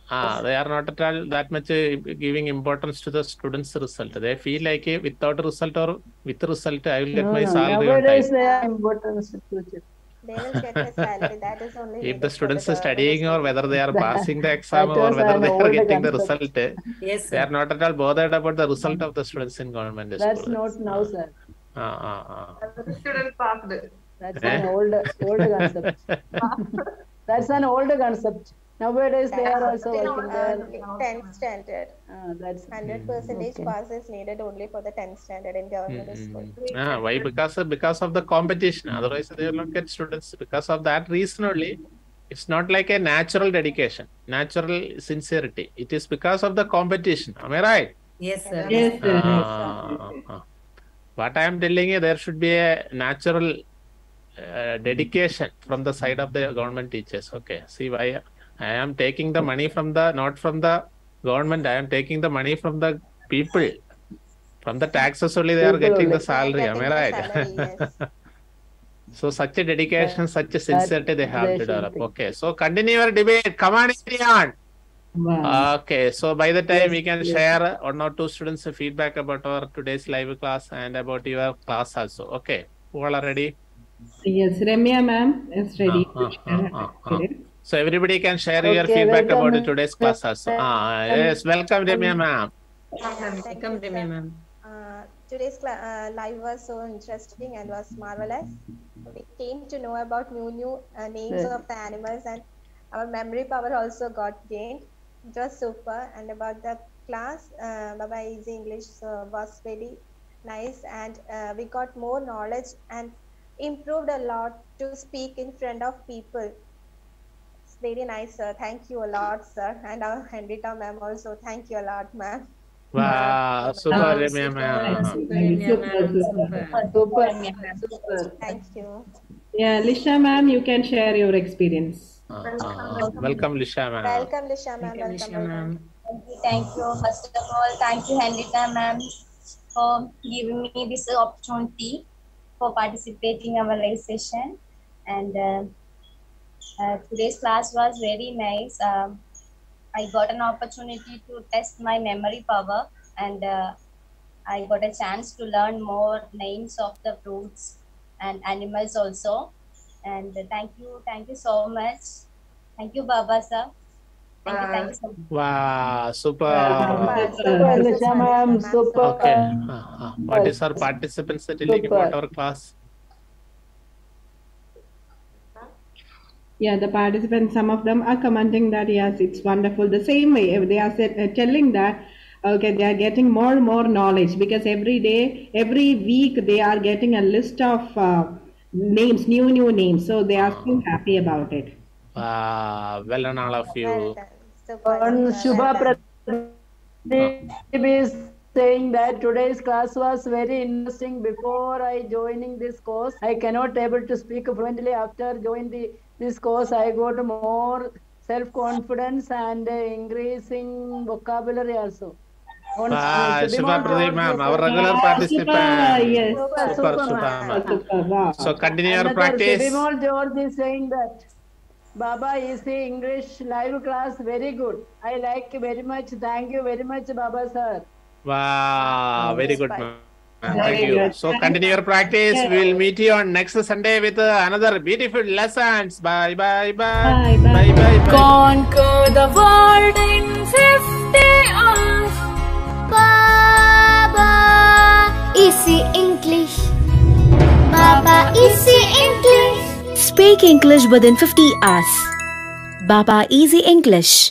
uh, they are not at all that much uh, giving importance to the students' result. They feel like uh, without result or with result, I will get no, my no, salary on time. They are importance to teacher. They will get the salary. That is only if the students are studying, or whether they are passing the exam, or whether they are getting the result. Yes, they are not at all bothered about the result of the students in government school. That's not now, sir. Ah, ah, ah. That's eh? an old, old concept. That's an old concept. Nowadays that's they are also working on tenth standard. Ah, that's hundred percentage okay. pass is needed only for the tenth standard in government mm. school. Ah, why? Because because of the competition. Otherwise, they will not get students. Because of that reason only, it's not like a natural dedication, natural sincerity. It is because of the competition. Am I right? Yes, sir. Yes, sir. Ah, yes, sir. What I am telling you, there should be a natural uh, dedication from the side of the government teachers. Okay, see, I, I am taking the money from the, not from the government, I am taking the money from the people. From the taxes only they are getting the salary, am I right? So such a dedication, that, such a sincerity they have to develop. Be. Okay, so continue your debate. Come on, everyone. Wow. Okay, so by the time yes, we can yes. share one or two students' feedback about our today's live class and about your class also. Okay, who all are ready? Yes, Ramya ma'am is ready. Ah, ah, ah, ah. So everybody can share okay, your feedback welcome, about today's class also. Ah, yes, welcome Ramya ma'am. Welcome Ramya ma'am. Uh, today's uh, live was so interesting and was marvelous. We came to know about new new uh, names yes. of the animals, and our memory power also got gained. It was super. And about the class, uh, Baba Easy English uh, was really nice, and uh, we got more knowledge and improved a lot to speak in front of people. It's very nice, sir. Thank you a lot, sir. And our Henrietta ma'am also. Thank you a lot, ma'am. Wow, super, Ramya ma'am. Super, thank you. Yeah, Lisha ma'am, you can share your experience. Uh, uh, welcome, Lisha ma'am. Welcome, Lisha ma'am. Welcome, welcome. Thank you. First of all, thank you, Henrietta ma'am, for giving me this opportunity for participating in our live session. And uh, uh, today's class was very nice. Uh, I got an opportunity to test my memory power, and uh, I got a chance to learn more names of the fruits and animals also. And thank you, thank you so much. Thank you, Baba sir. Thank you, thank you so much. Wow, super. Wow. Super, Lisha ma'am, super. Okay. Uh, uh, what is our participants that will about our class? Yeah, the participants, some of them are commenting that, yes, it's wonderful. The same way, they are said, uh, telling that, okay, they are getting more and more knowledge because every day, every week, they are getting a list of uh, names, new, new names. So they are still happy about it. Ah, well done, all of you. And Shubha Pradeep is saying that today's class was very interesting. Before I joining this course, I cannot able to speak fluently. After joining the this course, I got more self-confidence and uh, increasing vocabulary also. On ah, Shubha Pradeep ma'am, our regular yeah, participant. Shubha, yes. Super, super, super, super, super, wow. So continue your practice. Sebimol George is saying that Baba Easy English live class, very good. I like very much. Thank you very much, Baba sir. Wow, very good ma'am. Thank you. So continue your practice. We will meet you on next Sunday with uh, another beautiful lessons. Bye, bye, bye. Bye, bye, bye. Bye, bye. Conquer the world in fifty hours. Baba Easy English. Baba Easy English. Speak English within fifty hours. Baba Easy English.